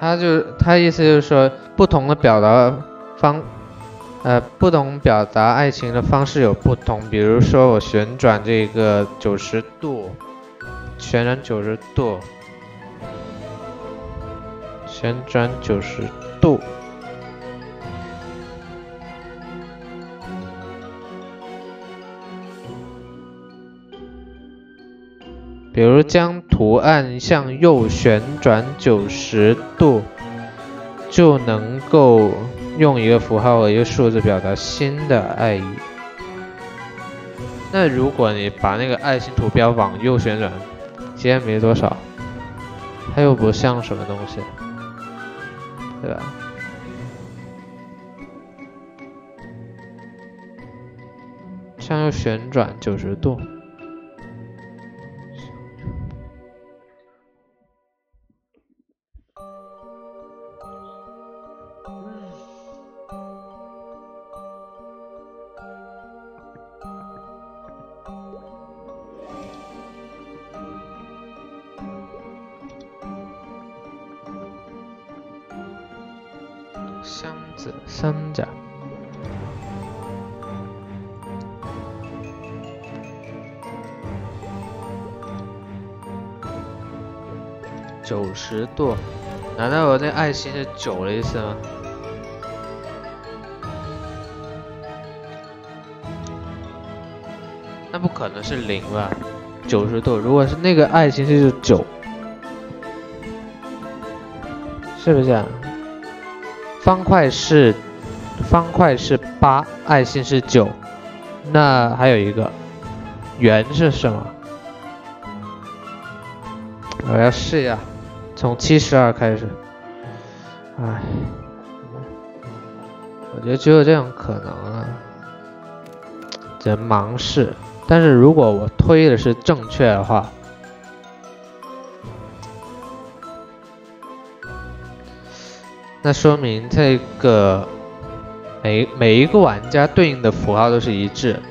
他就他意思就是说，不同的表达方，呃，不同表达爱情的方式有不同。比如说，我旋转这个九十度，旋转九十度，旋转九十度，比如将。 图案向右旋转九十度，就能够用一个符号和一个数字表达新的爱意。那如果你把那个爱心图标往右旋转，其实没多少，它又不像什么东西，对吧？ 向右旋转九十度。 箱子，箱子。九十度，难道我那爱心是九的意思吗？那不可能是零吧？九十度，如果是那个爱心是九，是不是啊？ 方块是方块是八，爱心是九，那还有一个圆是什么？我要试一下，从七十二开始。哎，我觉得只有这种可能了，只能盲试。但是如果我推的是正确的话，那说明这个每每一个玩家对应的符号都是一致。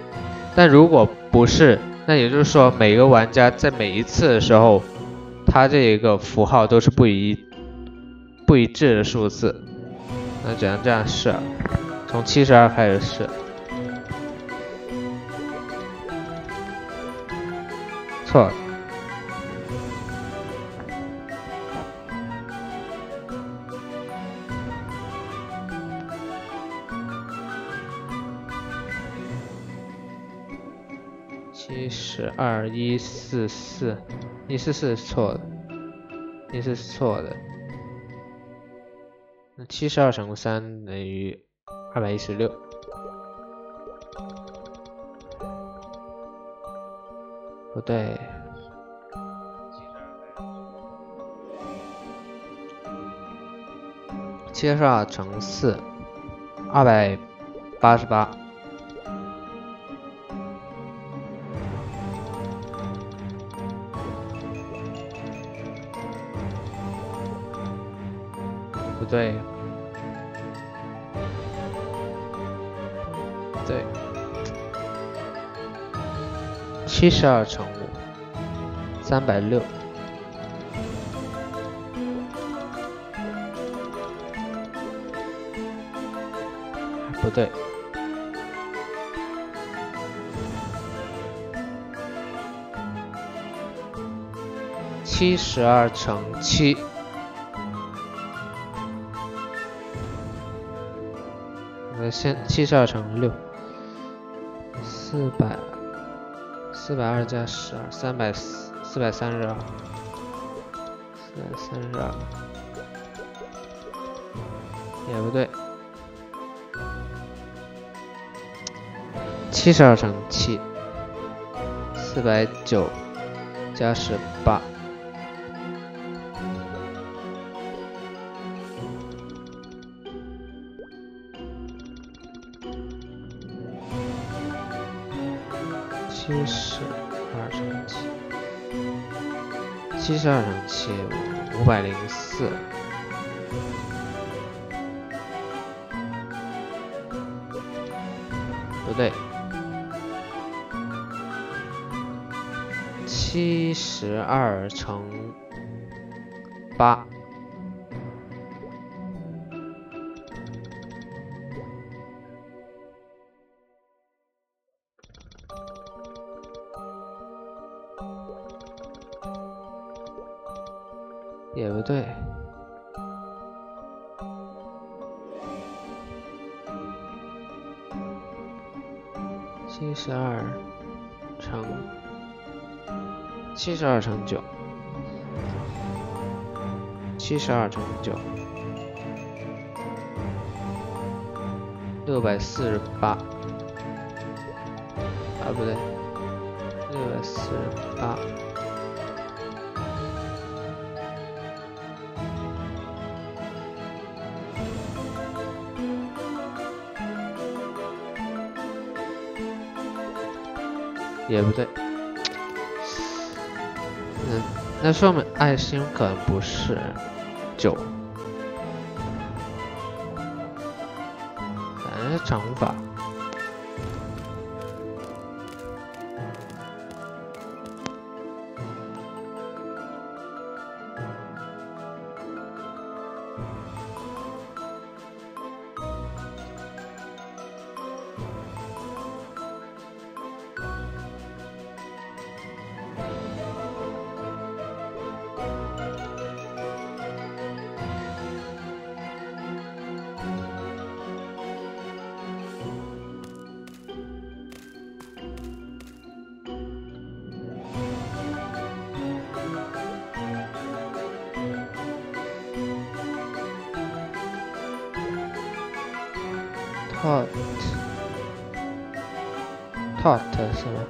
但如果不是，那也就是说每个玩家在每一次的时候，他这一个符号都是不一不一致的数字。那只能这样试，从七十二开始试。 错了，七十二一四四，一四四是错的，一四四错的。那七十二乘三等于二百一十六。 不对，七十二乘四，二百八十八。不对，对。 七十二乘五，三百六。不对，七十二乘七，呃，先七十二乘六，四百。 四百二加十二，三百四，四百三十二，四百三十二，也不对。七十二乘七，四百九加十八，七十。 七十二乘七，五百零四。不对，七十二乘八，也不对，七十二乘七十二乘九，七十二乘九，六百四十八，啊不对，六百四十八。 也不对，嗯，那说明爱心可能不是九，反正是乘法。tot tot 是吗？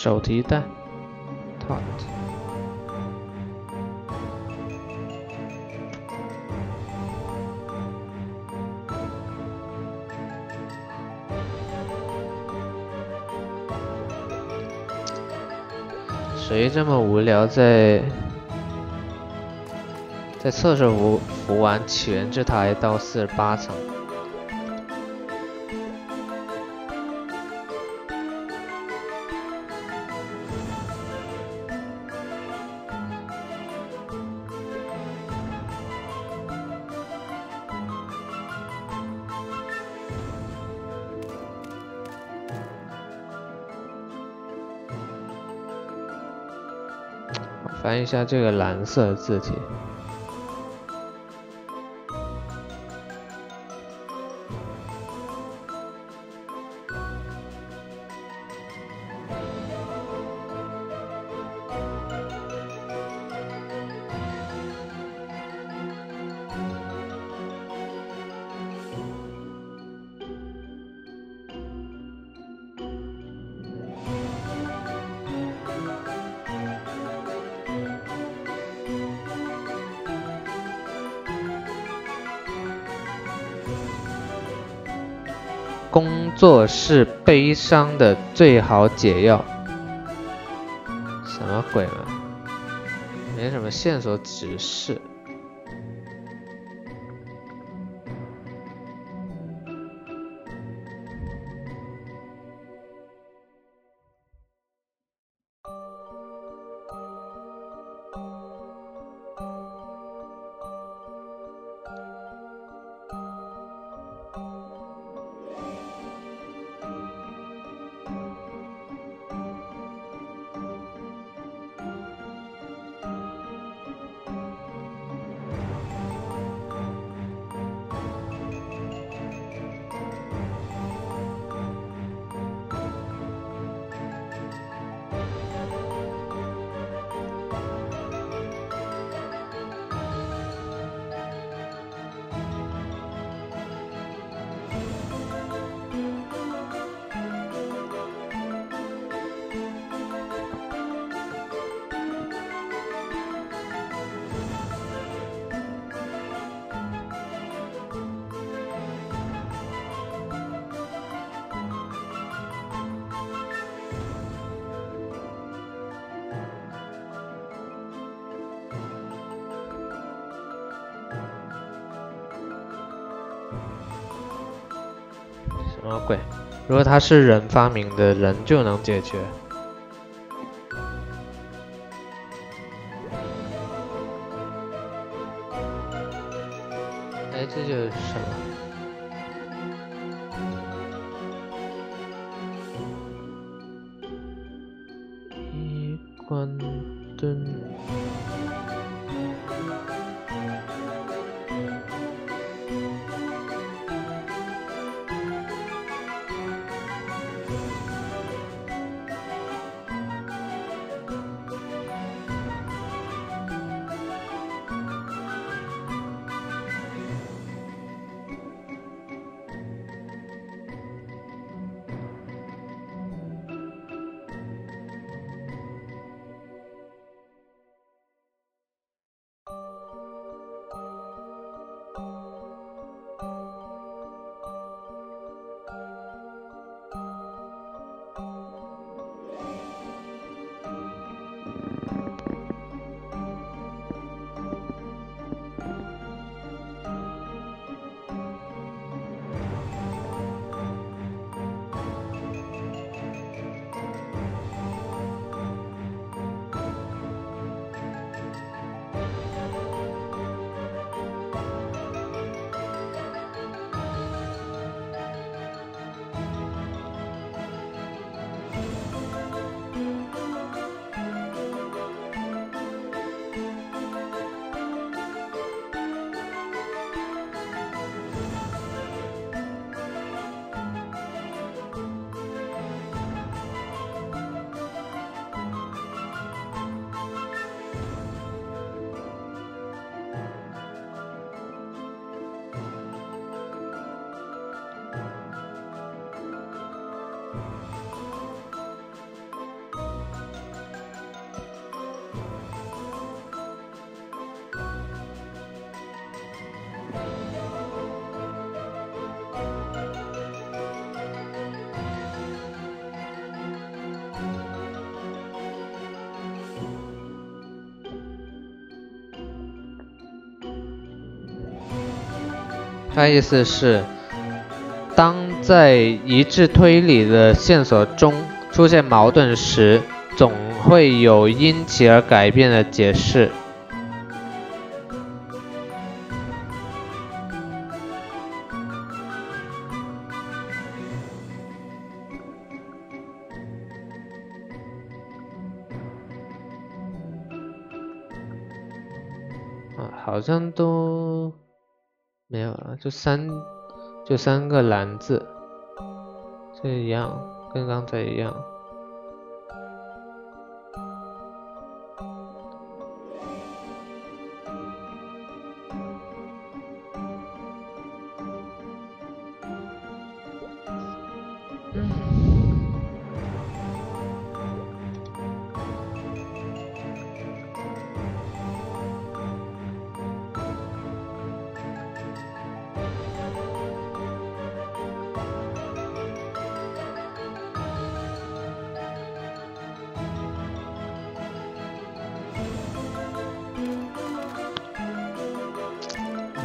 手提袋 ，tot。谁这么无聊在，在测试服服玩起源之台到四十八层？ 翻一下这个蓝色字体。工作是悲伤的最好解药，什么鬼嘛？没什么线索指示。什么鬼？如果它是人发明的，人就能解决。哎，这就是什么？它意思是，当在一致推理的线索中出现矛盾时，总会有因其而改变的解释。好像都没有了，就三就三个蓝字，这一样，跟刚才一样。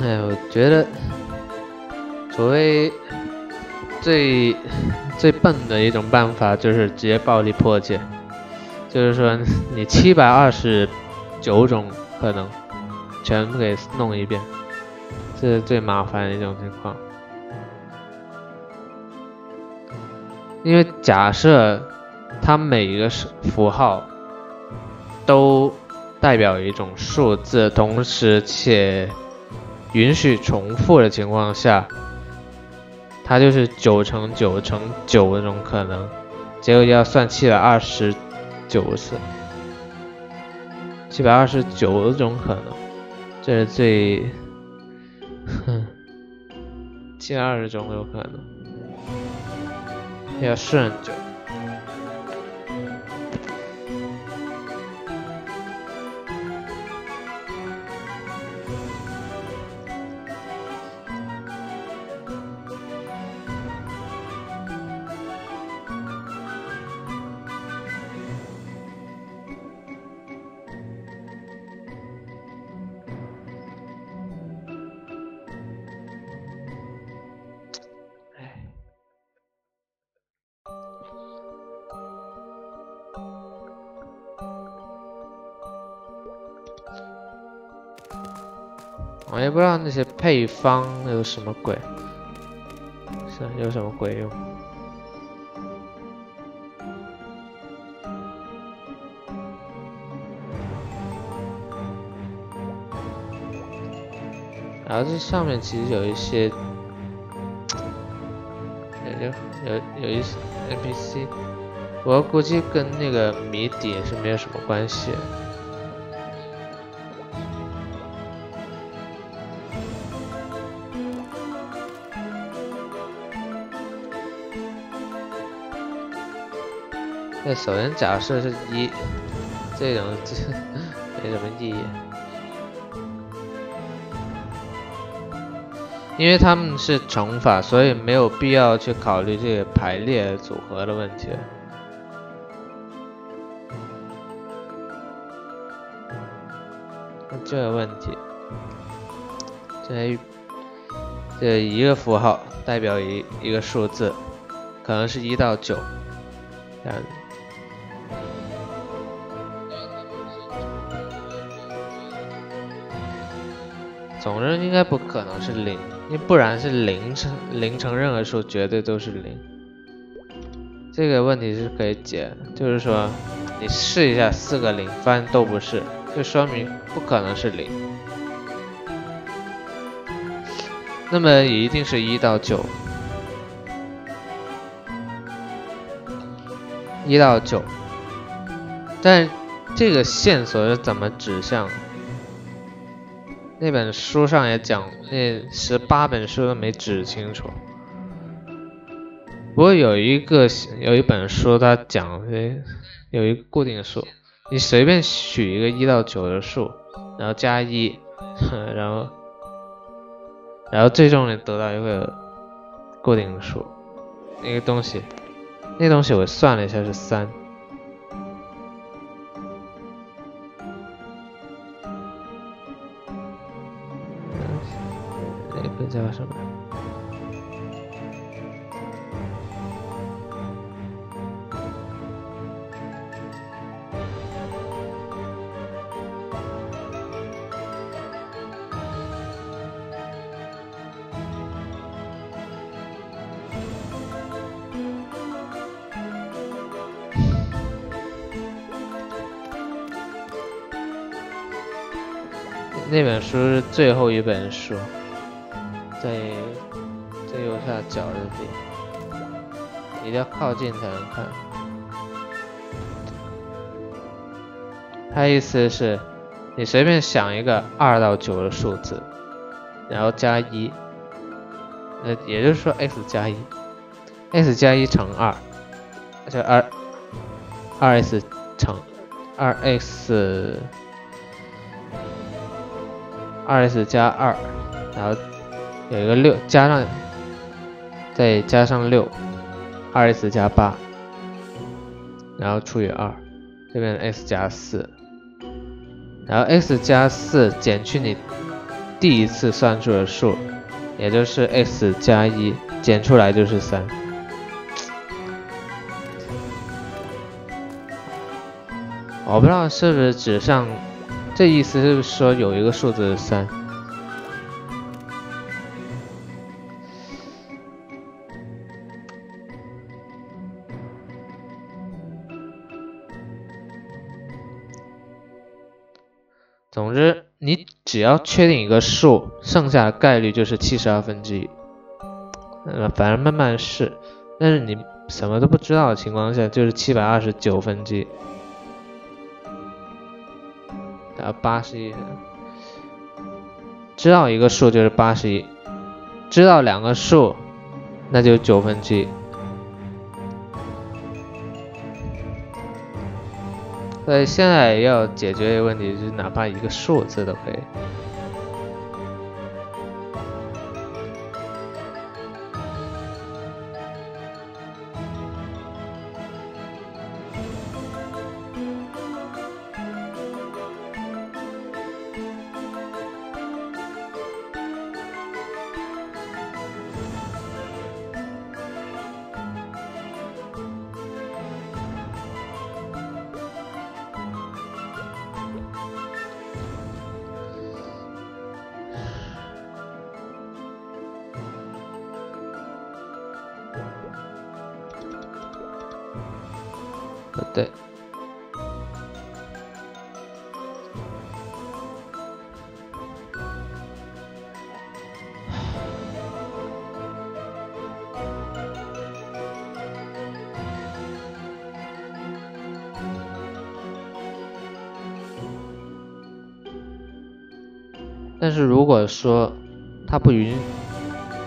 哎，我觉得所谓最最笨的一种办法就是直接暴力破解，就是说你七百二十九种可能全部给弄一遍，这是最麻烦的一种情况。因为假设它每一个符号都代表一种数字，同时且允许重复的情况下，它就是九乘九乘九那种可能，结果要算七百二十九次，七百二十九种可能，这是最，哼，七百二十种有可能，要顺着。我也不知道那些配方有什么鬼，是有什么鬼用？然后这上面其实有一些，有有有一些 N P C， 我估计跟那个谜底是没有什么关系。那首先假设是一，这种这没什么意义，因为他们是乘法，所以没有必要去考虑这个排列组合的问题。这个问题，这这一个符号代表一一个数字，可能是一到九，这样。总之应该不可能是零，因为不然是零乘零乘任何数绝对都是零。这个问题是可以解，就是说你试一下四个零，发现都不是，就说明不可能是零。那么也一定是一到九，一到九，但这个线索是怎么指向？那本书上也讲，那十八本书都没指清楚。不过有一个有一本书，它讲有一个固定数，你随便取一个一到九的数，然后加一，然后然后最终你得到一个固定数，那个东西，那东西我算了一下是三。叫什么？那本书是最后一本书，在最右下角的地方，一定要靠近才能看。它意思是，你随便想一个二到九的数字，然后加一，呃，也就是说 x 加一 ，x 加一乘二，就二二 s 乘二 x。 二 s 加二，然后有一个六，加上再加上六 ，二 s 加八，然后除以二，这边 x 加四，然后 x 加四减去你第一次算出的数，也就是 x 加一，减出来就是三。我不知道是不是指向。 这意思是说有一个数字是三，总之，你只要确定一个数，剩下的概率就是七十二分之一。呃，反正慢慢试，但是你什么都不知道的情况下，就是七百二十九分之一。 呃，八十一，知道一个数就是八十一，知道两个数，那就九分之一。所以现在要解决一个问题，就是哪怕一个数字都可以。对，但是如果说它不允，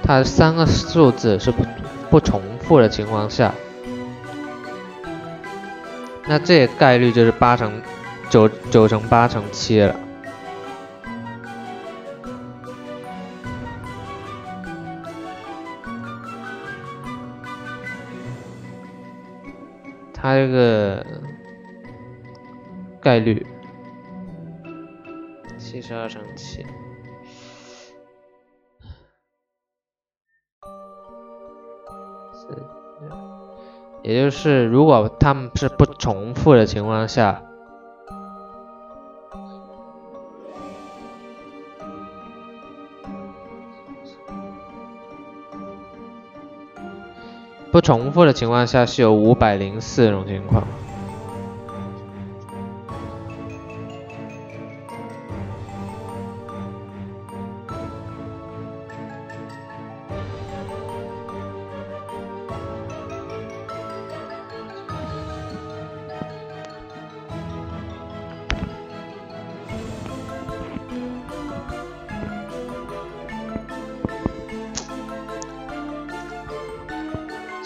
它三个数字是不不重复的情况下。 那这概率就是八乘九九乘八乘七了。它这个概率七十二乘七。 也就是，如果它们是不重复的情况下，不重复的情况下是有五百零四这种情况。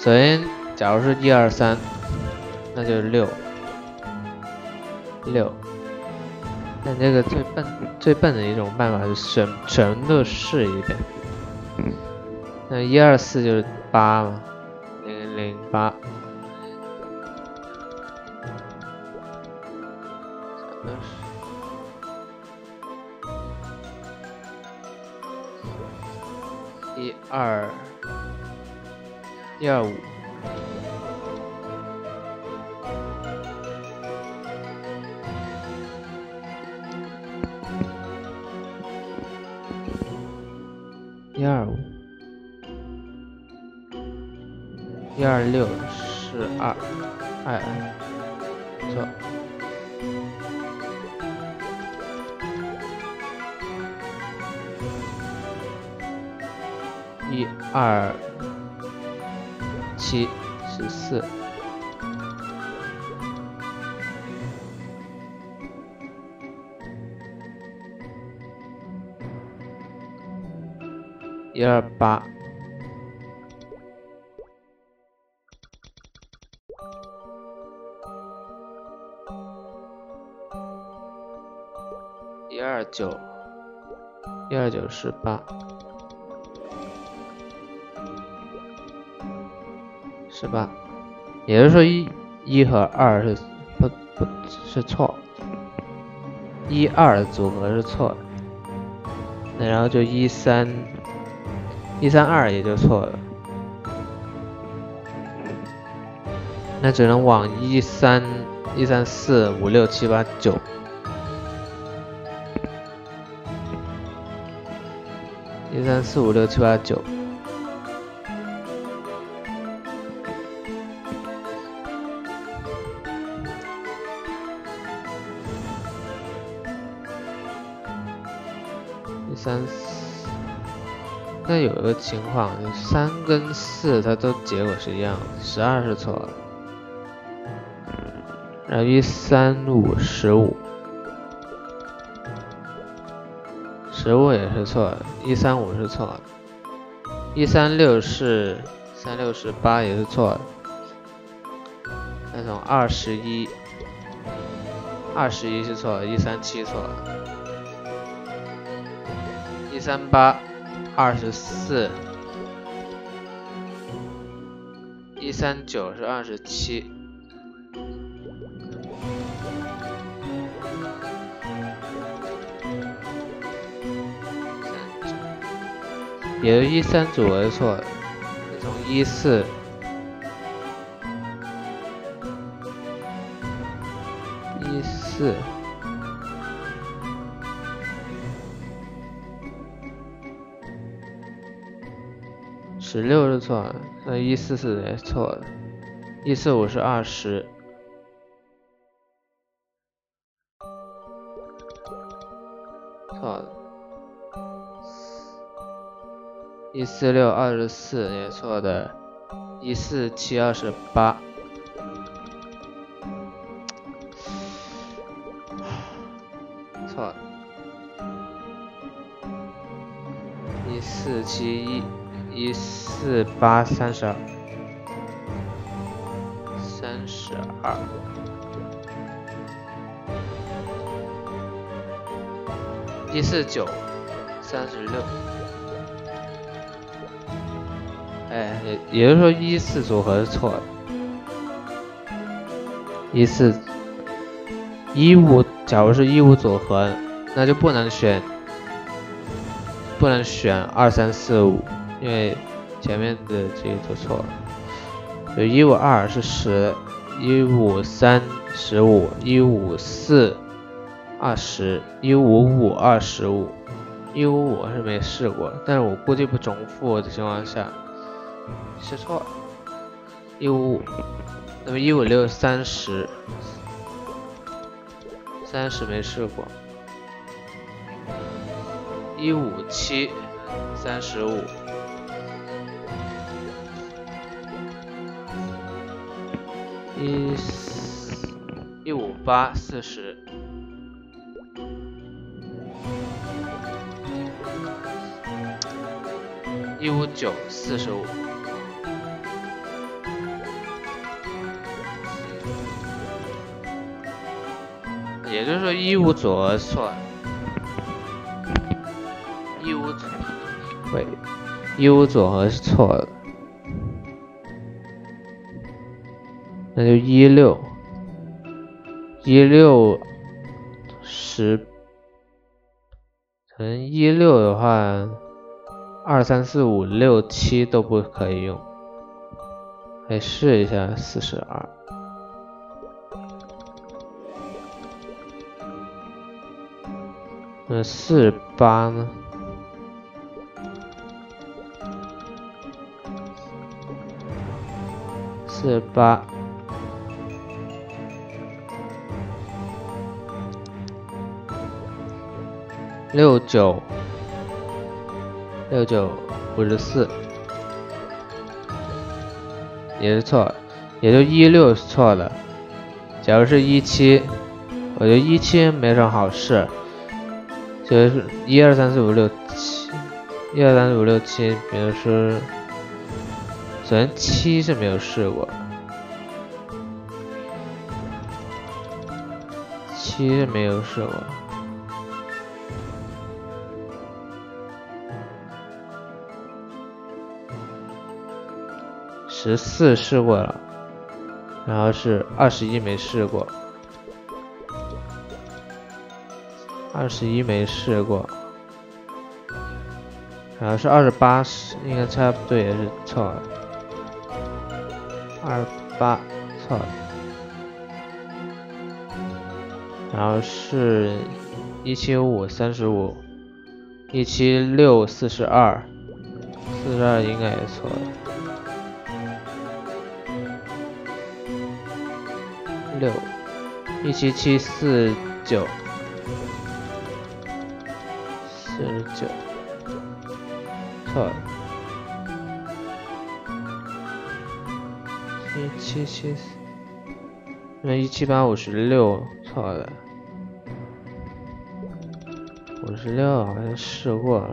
首先，假如是一二三，那就是六，六。但这个最笨、最笨的一种办法是全全都试一遍。那一二四就是八嘛，零零八。二幺五。 一二五，一二六是二，哎哎，这一二七是四，一二八，一二九，一二九是八，十八，也就是说一一和二是不不是错，一二组合是错的，那然后就一三。 一三二也就错了，那只能往一三一三四五六七八九，一三四五六七八九，一三四。 那有一个情况，就三跟四它都结果是一样的，十二是错的，然后一三五十五，十五也是错的，一三五是错的，一三六是三六十八也是错的，那种二十一，二十一是错的，一三七错的，一三八。 二十四，一三九是二十七，也是一三组合错的，从一四，一四。 十六是错的，那一四四也是错的，一四五是二十，错的，一四六二十四也错的，一四七二十八，错的，一四七一。 一四八三十二，三十二，一四九，三十六，哎，也也就是说一四组合是错的，一四一五，假如是一五组合，那就不能选，不能选二三四五。 因为前面的这个都错了，有一五二是十，一五三十五，一五四二十，一五五二十五，一五五我是没试过，但是我估计不重复的情况下是错了，一五五，那么一五六三十，三十没试过，一五七三十五。 一一五八四十，一五九四十五，也就是说一五组合错，一五组，对，一五组合是错的。 那就一六，一六十乘一六的话，二三四五六七都不可以用。来试一下四十二。那四十八呢？四十八。 六九，六九五十四，也是错，也就一六是错的。假如是一七，我觉得一七没什么好事，就是一二三四五六七，一二三四五六七，比如说，首先七是没有试过，七是没有试过。 十四试过了，然后是二十一没试过，二十一没试过，然后是二十八，应该差不多也是错了，二十八错了，然后是一七五三十五，一七六四十二，四十二应该也错了。 六一七七四九四十九，错了。一七七四，那一七八五十六，错了。五十六好像试过了。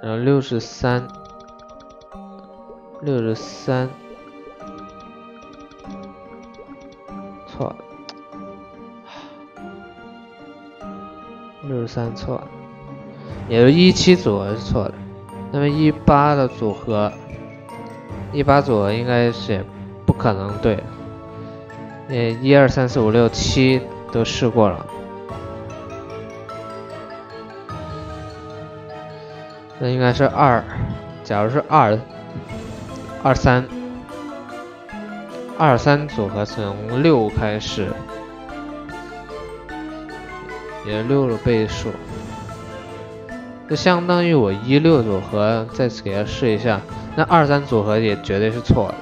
然后六十三，六十三，错，六十三错，也就一七组合是错的。那么一八的组合，一八组合应该是也不可能对。呃，一二三四五六七都试过了。 那应该是二，假如是二，二三，二三组合从六开始，也是六的倍数，就相当于我一六组合再次给它试一下，那二三组合也绝对是错的。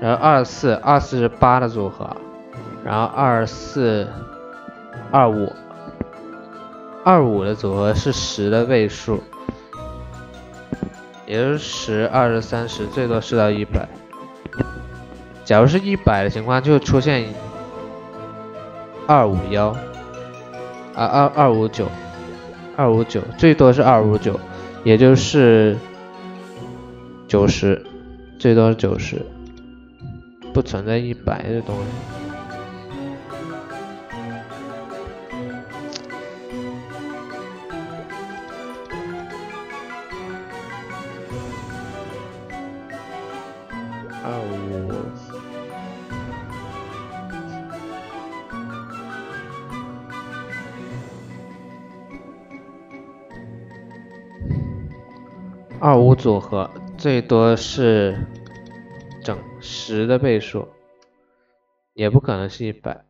然后二四，二四是八的组合，然后二四，二五。 二五的组合是十的倍数，也就是十、二十、三十，最多是到一百。假如是一百的情况，就出现二五幺，啊二二五九，二五九最多是二五九，也就是九十，最多是九十，不存在一百的东西。 二五组合最多是整十的倍数，也不可能是一百。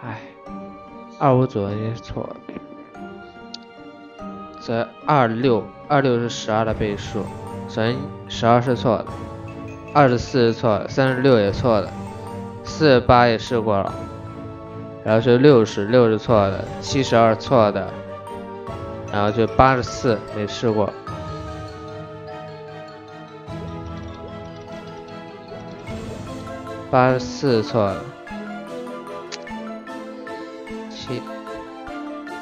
哎，二五组合应该是错了。这二六，二六是十二的倍数，首先十二是错的。 二十四是错的，三十六也错的，四十八也试过了，然后是六十六是错的，七十二错的，然后就八十四没试过。八十四错了，七，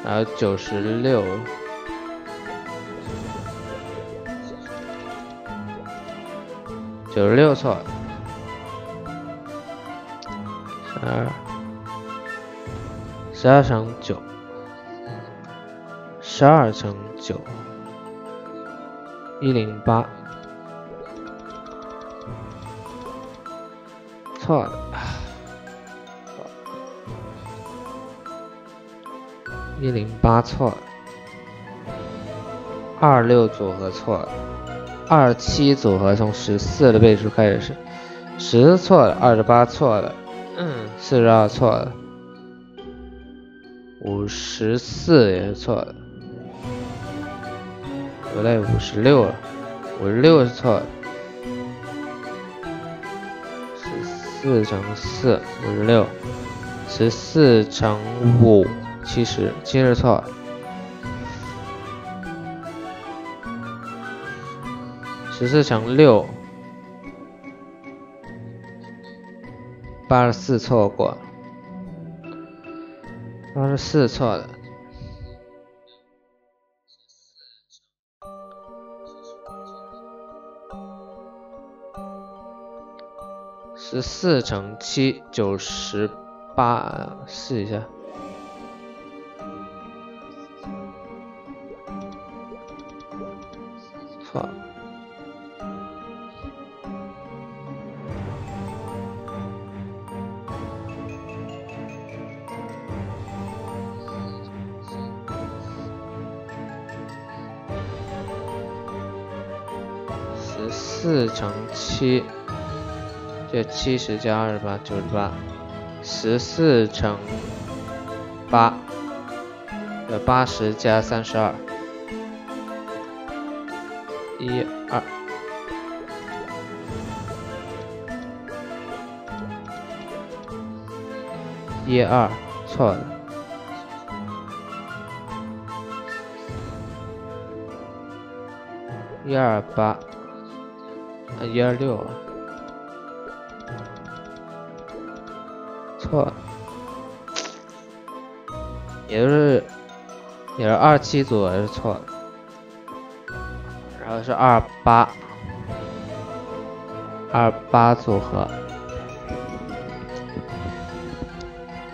然后九十六。 九十六错了，十二，十二乘九，十二乘九，一零八，错了，一零八错了，二六组合错了，二七组合从十四的倍数开始是。 十错了，二十八错了，嗯，四十二错了，五十四也是错的，不对，五十六了，五十六是错的，十四乘四五十六，十四乘五七十，七十错了，十四乘六。 八十四错过，八十四错的，十四乘七九十八，试一下，错。 四乘七，这七十加二十八，九十八，十四乘八，这八十加三十二，一二，一二，错了。 一二八。 一二六，错了，也就是也是二七组合是错的，然后是二八，二八组合，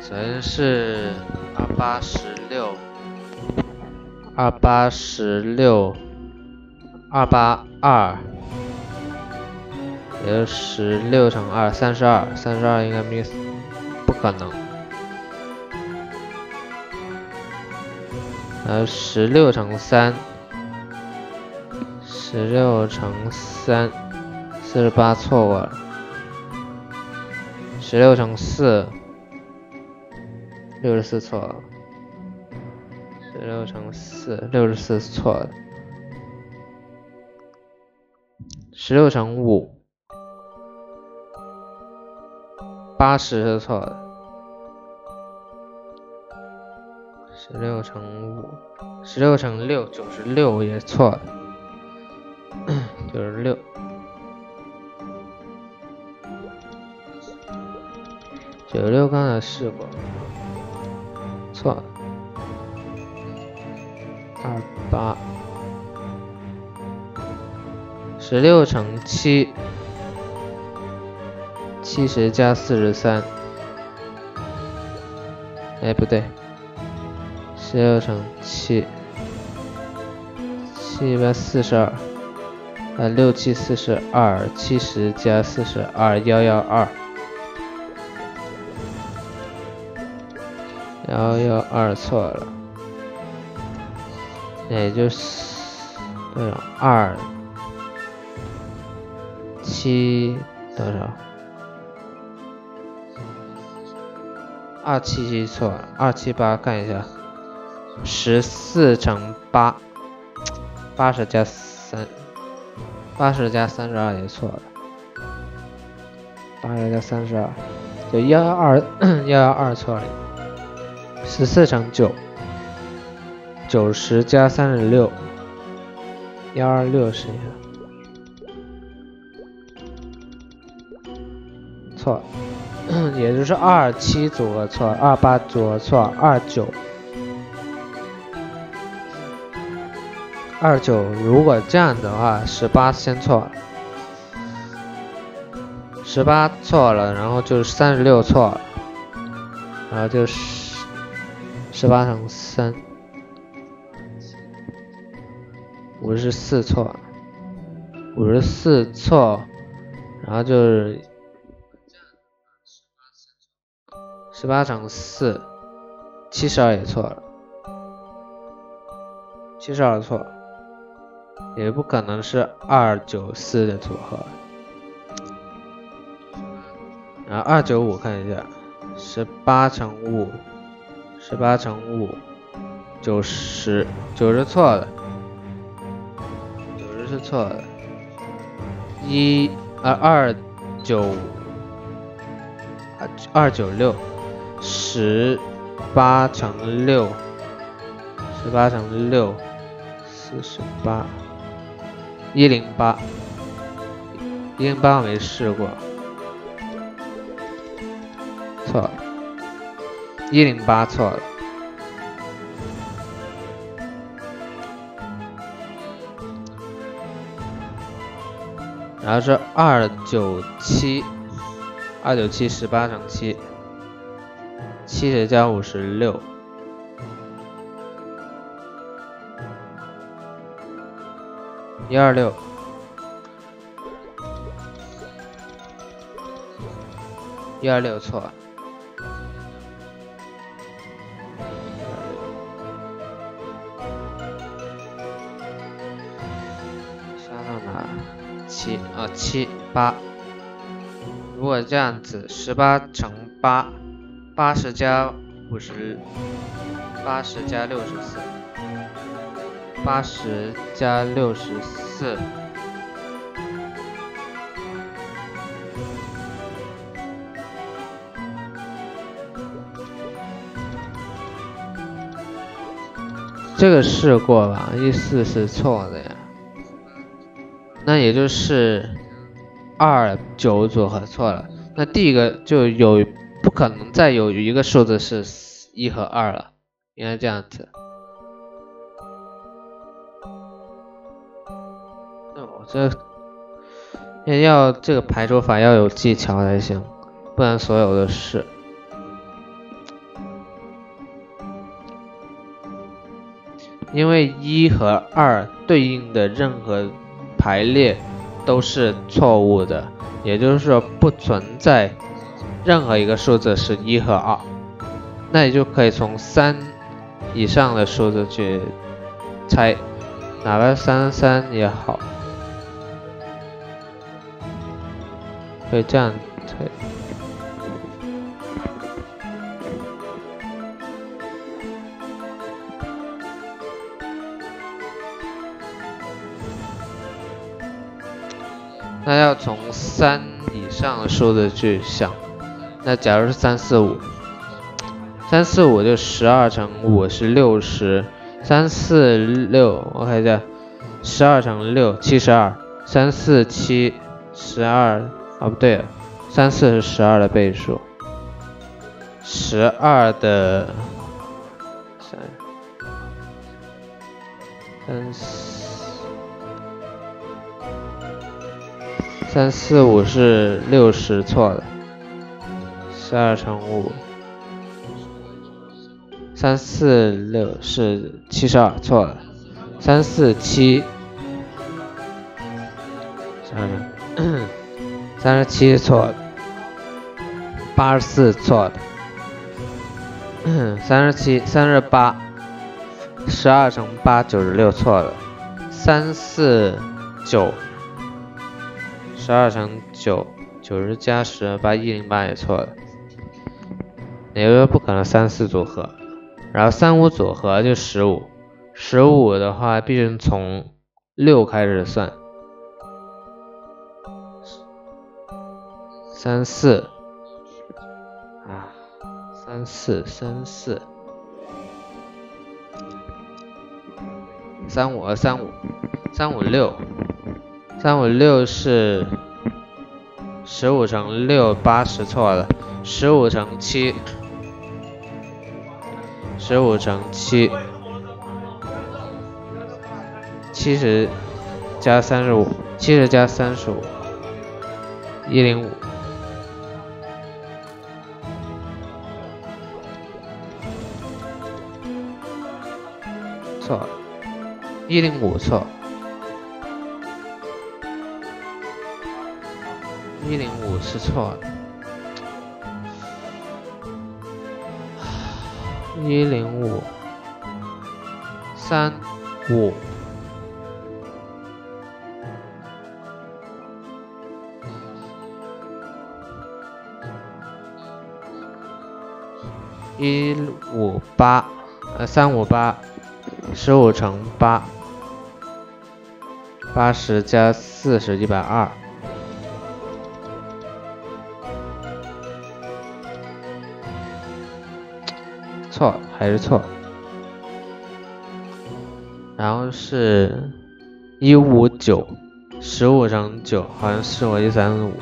首先是二八十六，二八十六，二八二。 也就是十六乘二，三十二，三十二应该没，不可能。呃，十六乘三，十六乘三，四十八错过了。十六乘四，六十四错了。十六乘四，六十四错了。十六乘五。 八十是错的，十六乘五，十六乘六，九十六也错了，九十六，九十六刚才试过，错了，二八，十六乘七。 七十加四十三，哎，不对，十六乘七，七八四十二，呃，六七四十二，七十加四十二，幺幺二，幺幺二错了，也就是多少二七多少？ 二七七错了，二七八看一下，十四乘八，八十加三，八十加三十二也错了，八十加三十二，就幺幺二幺幺二错了，十四乘九，九十加三十六，幺二六试一下，错了。 也就是二七组合错，二八组合错，二九，二九如果这样的话，十八先错了，十八错了，然后就是三十六错了，然后就十十八乘三，五十四错，五十四错，然后就是十八乘四，七十二也错了，七十二错，也不可能是二九四的组合。 然后二九五看一下，十八乘五，十八乘五，九十，九十错了，九十是错的，一呃二九，二二九六，十八乘六，十八乘六，四十八，一零八，一零八没试过。 错了，一零八错了，然后是二九七，二九七十八乘七，七十加五十六，一二六。 一二六错了，加到哪？七啊、哦、七八。如果这样子，十八乘八，八十加五十，八十加六十四，八十加六十四。 这个试过吧？一四是错的呀，那也就是二九组合错了。那第一个就有不可能再有一个数字是一和二了，应该这样子。那我这要这个排除法要有技巧才行，不然所有的事。 因为一和二对应的任何排列都是错误的，也就是说不存在任何一个数字是一和二，那你就可以从三以上的数字去猜，哪怕三三也好，可以这样猜。 那要从三以上的数字去想，那假如是三四五，三四五就十二乘五是六十，三四六我看一下，十二乘六七十二，三四七十二啊不对了，三四是十二的倍数，十二的三三四。 三四五是六十错的，十二乘五，三四六是七十二错的，三四七，三十七错的，八十四错的，三十七三十八，十二乘八九十六错的，三四九。 十二乘九，九十加十八一零八也错了，也就是不可能三四组合，然后三五组合就十五，十五的话必须从六开始算，三四啊，三四三四，三五和三五，三五六。 三五六是十五乘六，八十错了。十五乘七，十五乘七，七十加三十五，七十加三十五，一零五，册、一零五册、一零五十册、一零五三五。 一五八，呃，三五八，十五乘八，八十加四十，一百二。错，还是错。然后是一五九，十五乘九，好像是我一三五。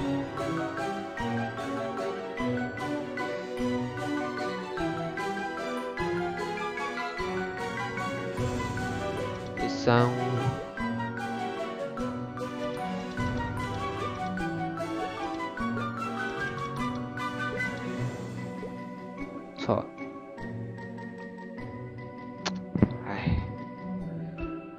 三五，错，哎，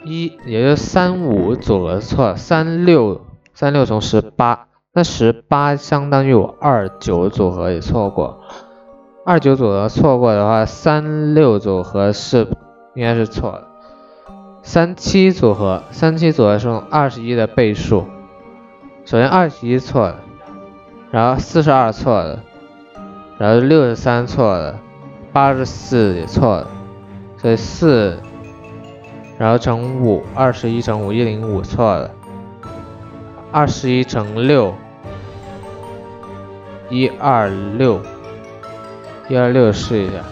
一也就三五组合错，三六三六从十八，那十八相当于我二九组合也错过，二九组合错过的话，三六组合是应该是错的。 三七组合，三七组合是用二十一的倍数。首先二十一错了，然后四十二错了，然后六十三错了，八十四也错了，所以四，然后乘五，二十一乘五一零五错了，二十一乘六，一二六，一二六试一下。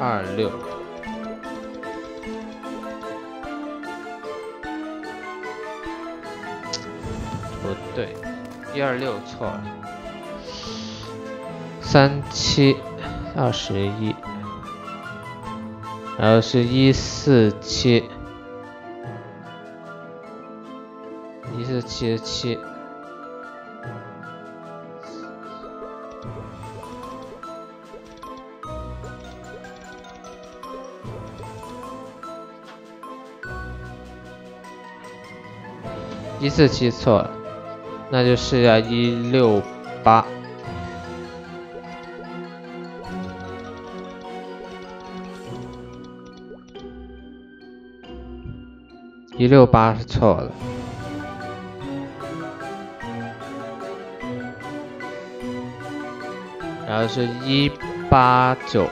二六，不对，一二六错了，三七二十一，然后是一四七，一四七十七。 一四七错了，那就试一下一六八，一六八是错的，然后是一八九。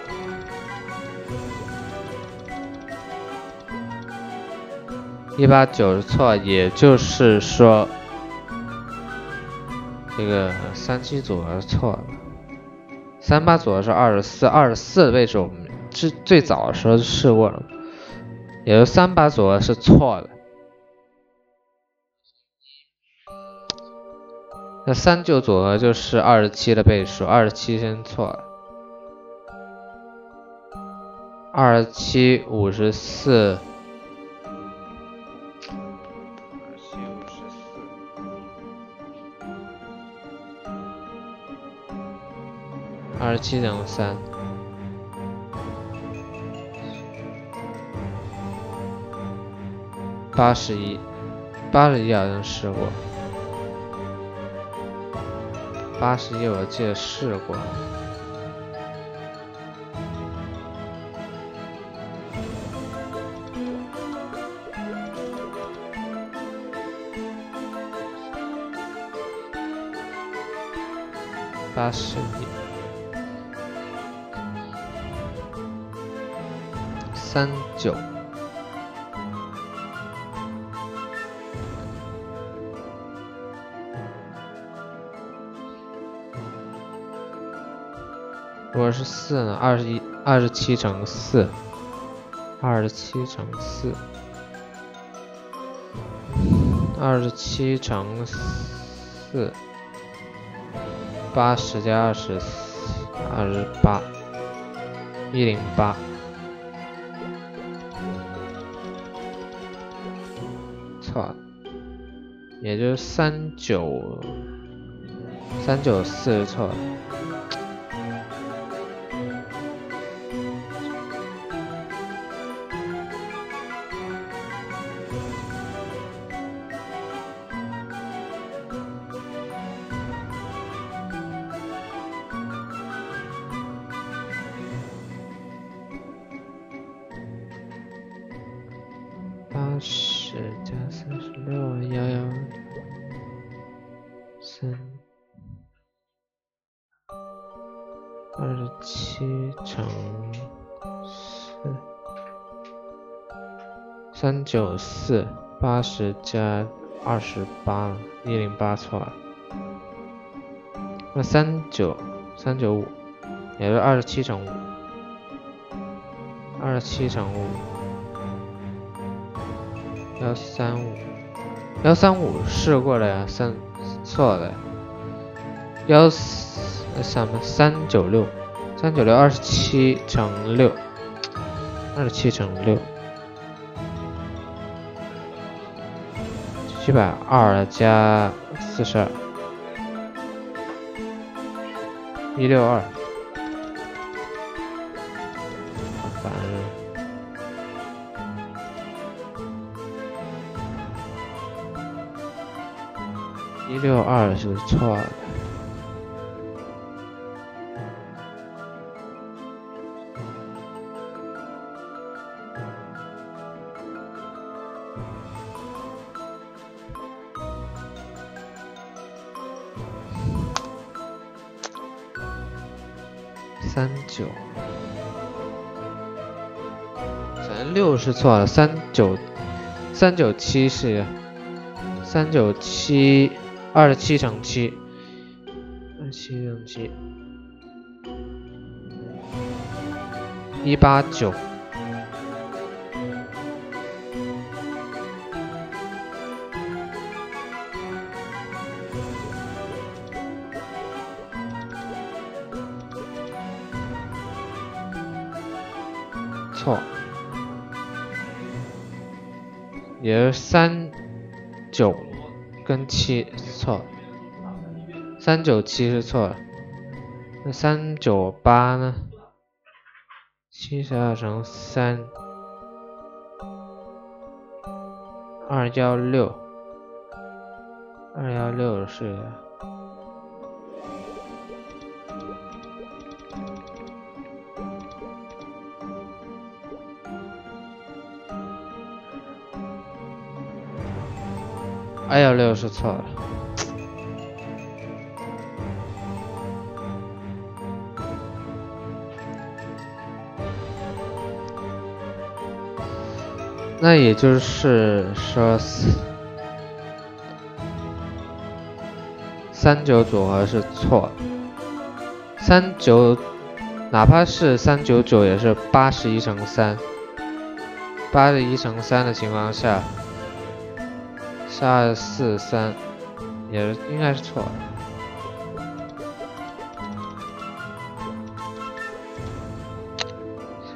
一八九是错，也就是说，这个三七组合是错了，三八组合是二十四，二十四的位置我们最最早的时候试过了，也就是三八组合是错的。那三九组合就是二十七的倍数，二十七先错了，二十七五十四。 二十七乘三，八十一，八十一好像试过，八十一我记得试过，八十一。 三九，如果是四呢？二十一，二十七乘四，二十七乘四，二十七乘四，八十加二十，二十八，一零八。 也就是三九，三九四错了，三二十七乘四三九四八十加二十八一零八错了，那三九三九五也就是二十七乘五，二十七乘五幺三五幺三五试过了呀，三错了呀，幺什么三九六三九六二十七乘六，二十七乘六。七百二加四十二，一六二，好烦啊！一六二是错的，三九，咱六是错了，三九，三九七是，三九七，二十七乘七，二十七乘七，一八九，错，也是三九跟七错，三九七是错了。那三九八呢？七十二乘三，二幺六，二幺六是。二幺六是错了，那也就是说三九组合是错，三九哪怕是三九九也是八十一乘三，八十一乘三的情况下。是二四三，也是应该是错的。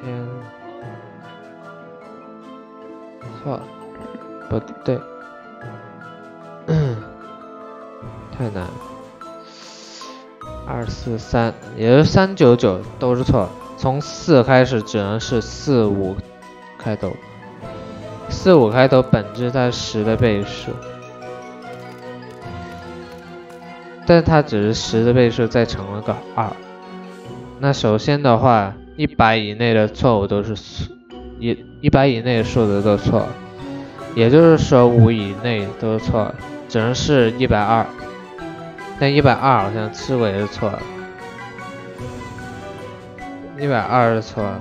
天，错了，不对，太难了。二四三，也就是三九九都是错的，从四开始只能是四五开头。四五开头，本质它是十的倍数，但它只是十的倍数再乘了个二。那首先的话，一百以内的错误都是一一百以内的数字都错，也就是说五以内都是错，只能是一百二。但一百二好像吃过也是错的，一百二是错的。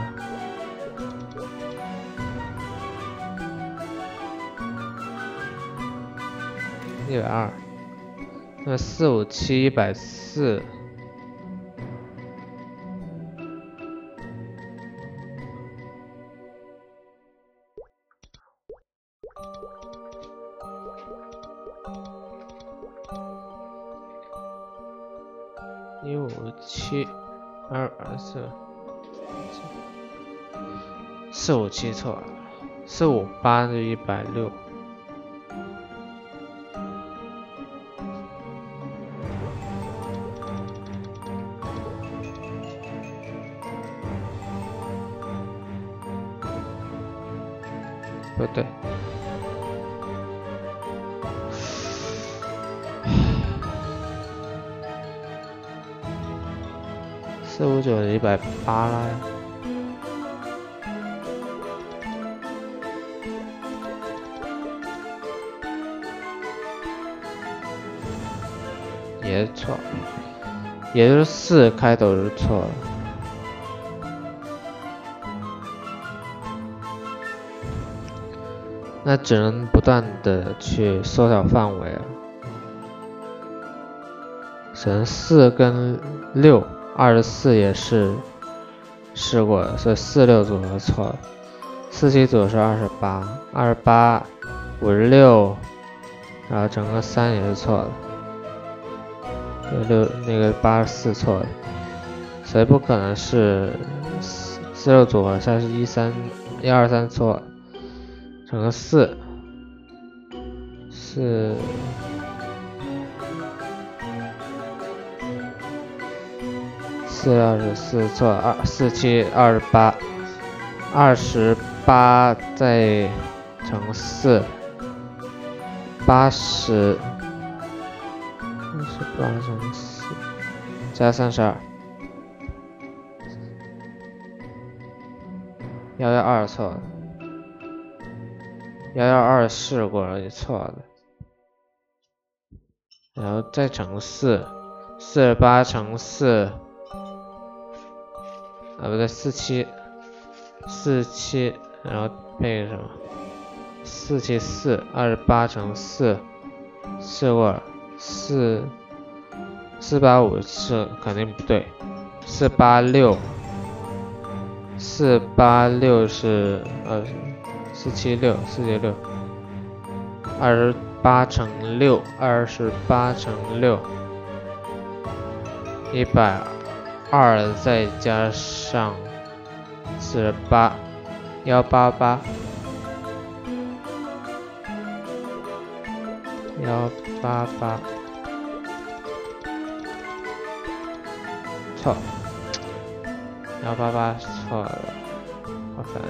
一百二，那四五七一百四，一五七二二四，四五七错了，四五八就一百六。不对，四五九一百八啦，也是错，也就是四开头是错了。那只能不断的去缩小范围了，省四跟六，二十四也是试过了，所以四六组合错了。四七组是二十八，二十八，五十六，然后整个三也是错的，六那个八十四错的，所以不可能是四四六组合，像是一三一二三错了。整个四，四，四二十四错二四七二十八，二十八再乘四，八十，二十八乘四加三十二，幺幺二错了。幺幺二试过了也错了，然后再乘四，四十八乘四，啊不对，四七，四七，然后配个什么？四七四，二十八乘四，试过了，四四八五是肯定不对，四八六，四八六是呃。四七六，四七六，二十八乘六，二十八乘六，一百二再加上四十八，幺八八，幺八八，错，幺八八错了，好烦。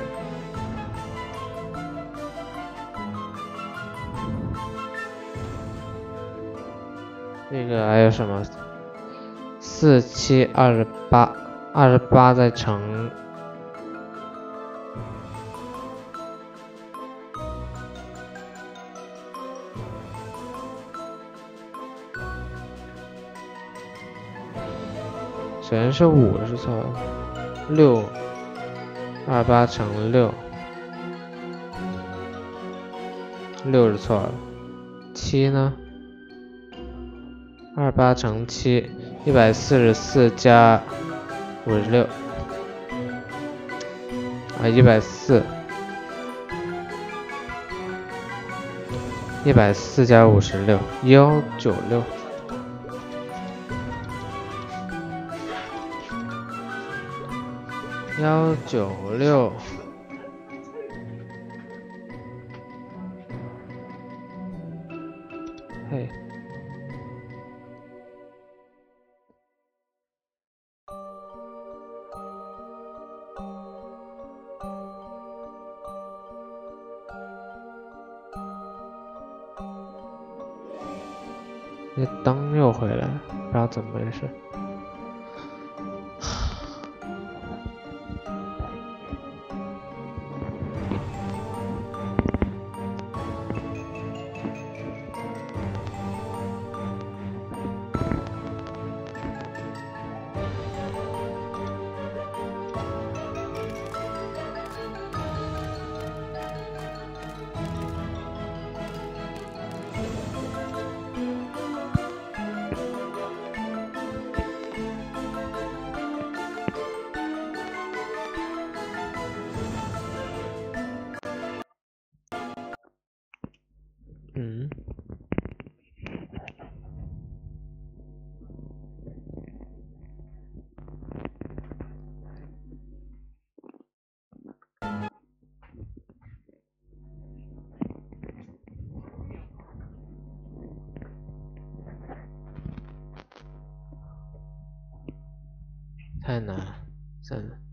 这个还有什么？四七二十八，二十八再乘首先是五是错了，六二八乘六，六是错了，七呢？二八乘七，一百四十四加五十六，啊，一百四，一百四加五十六，幺九六，幺九六，嘿。这灯又回来了，不知道怎么回事。嗯，太难了，算了。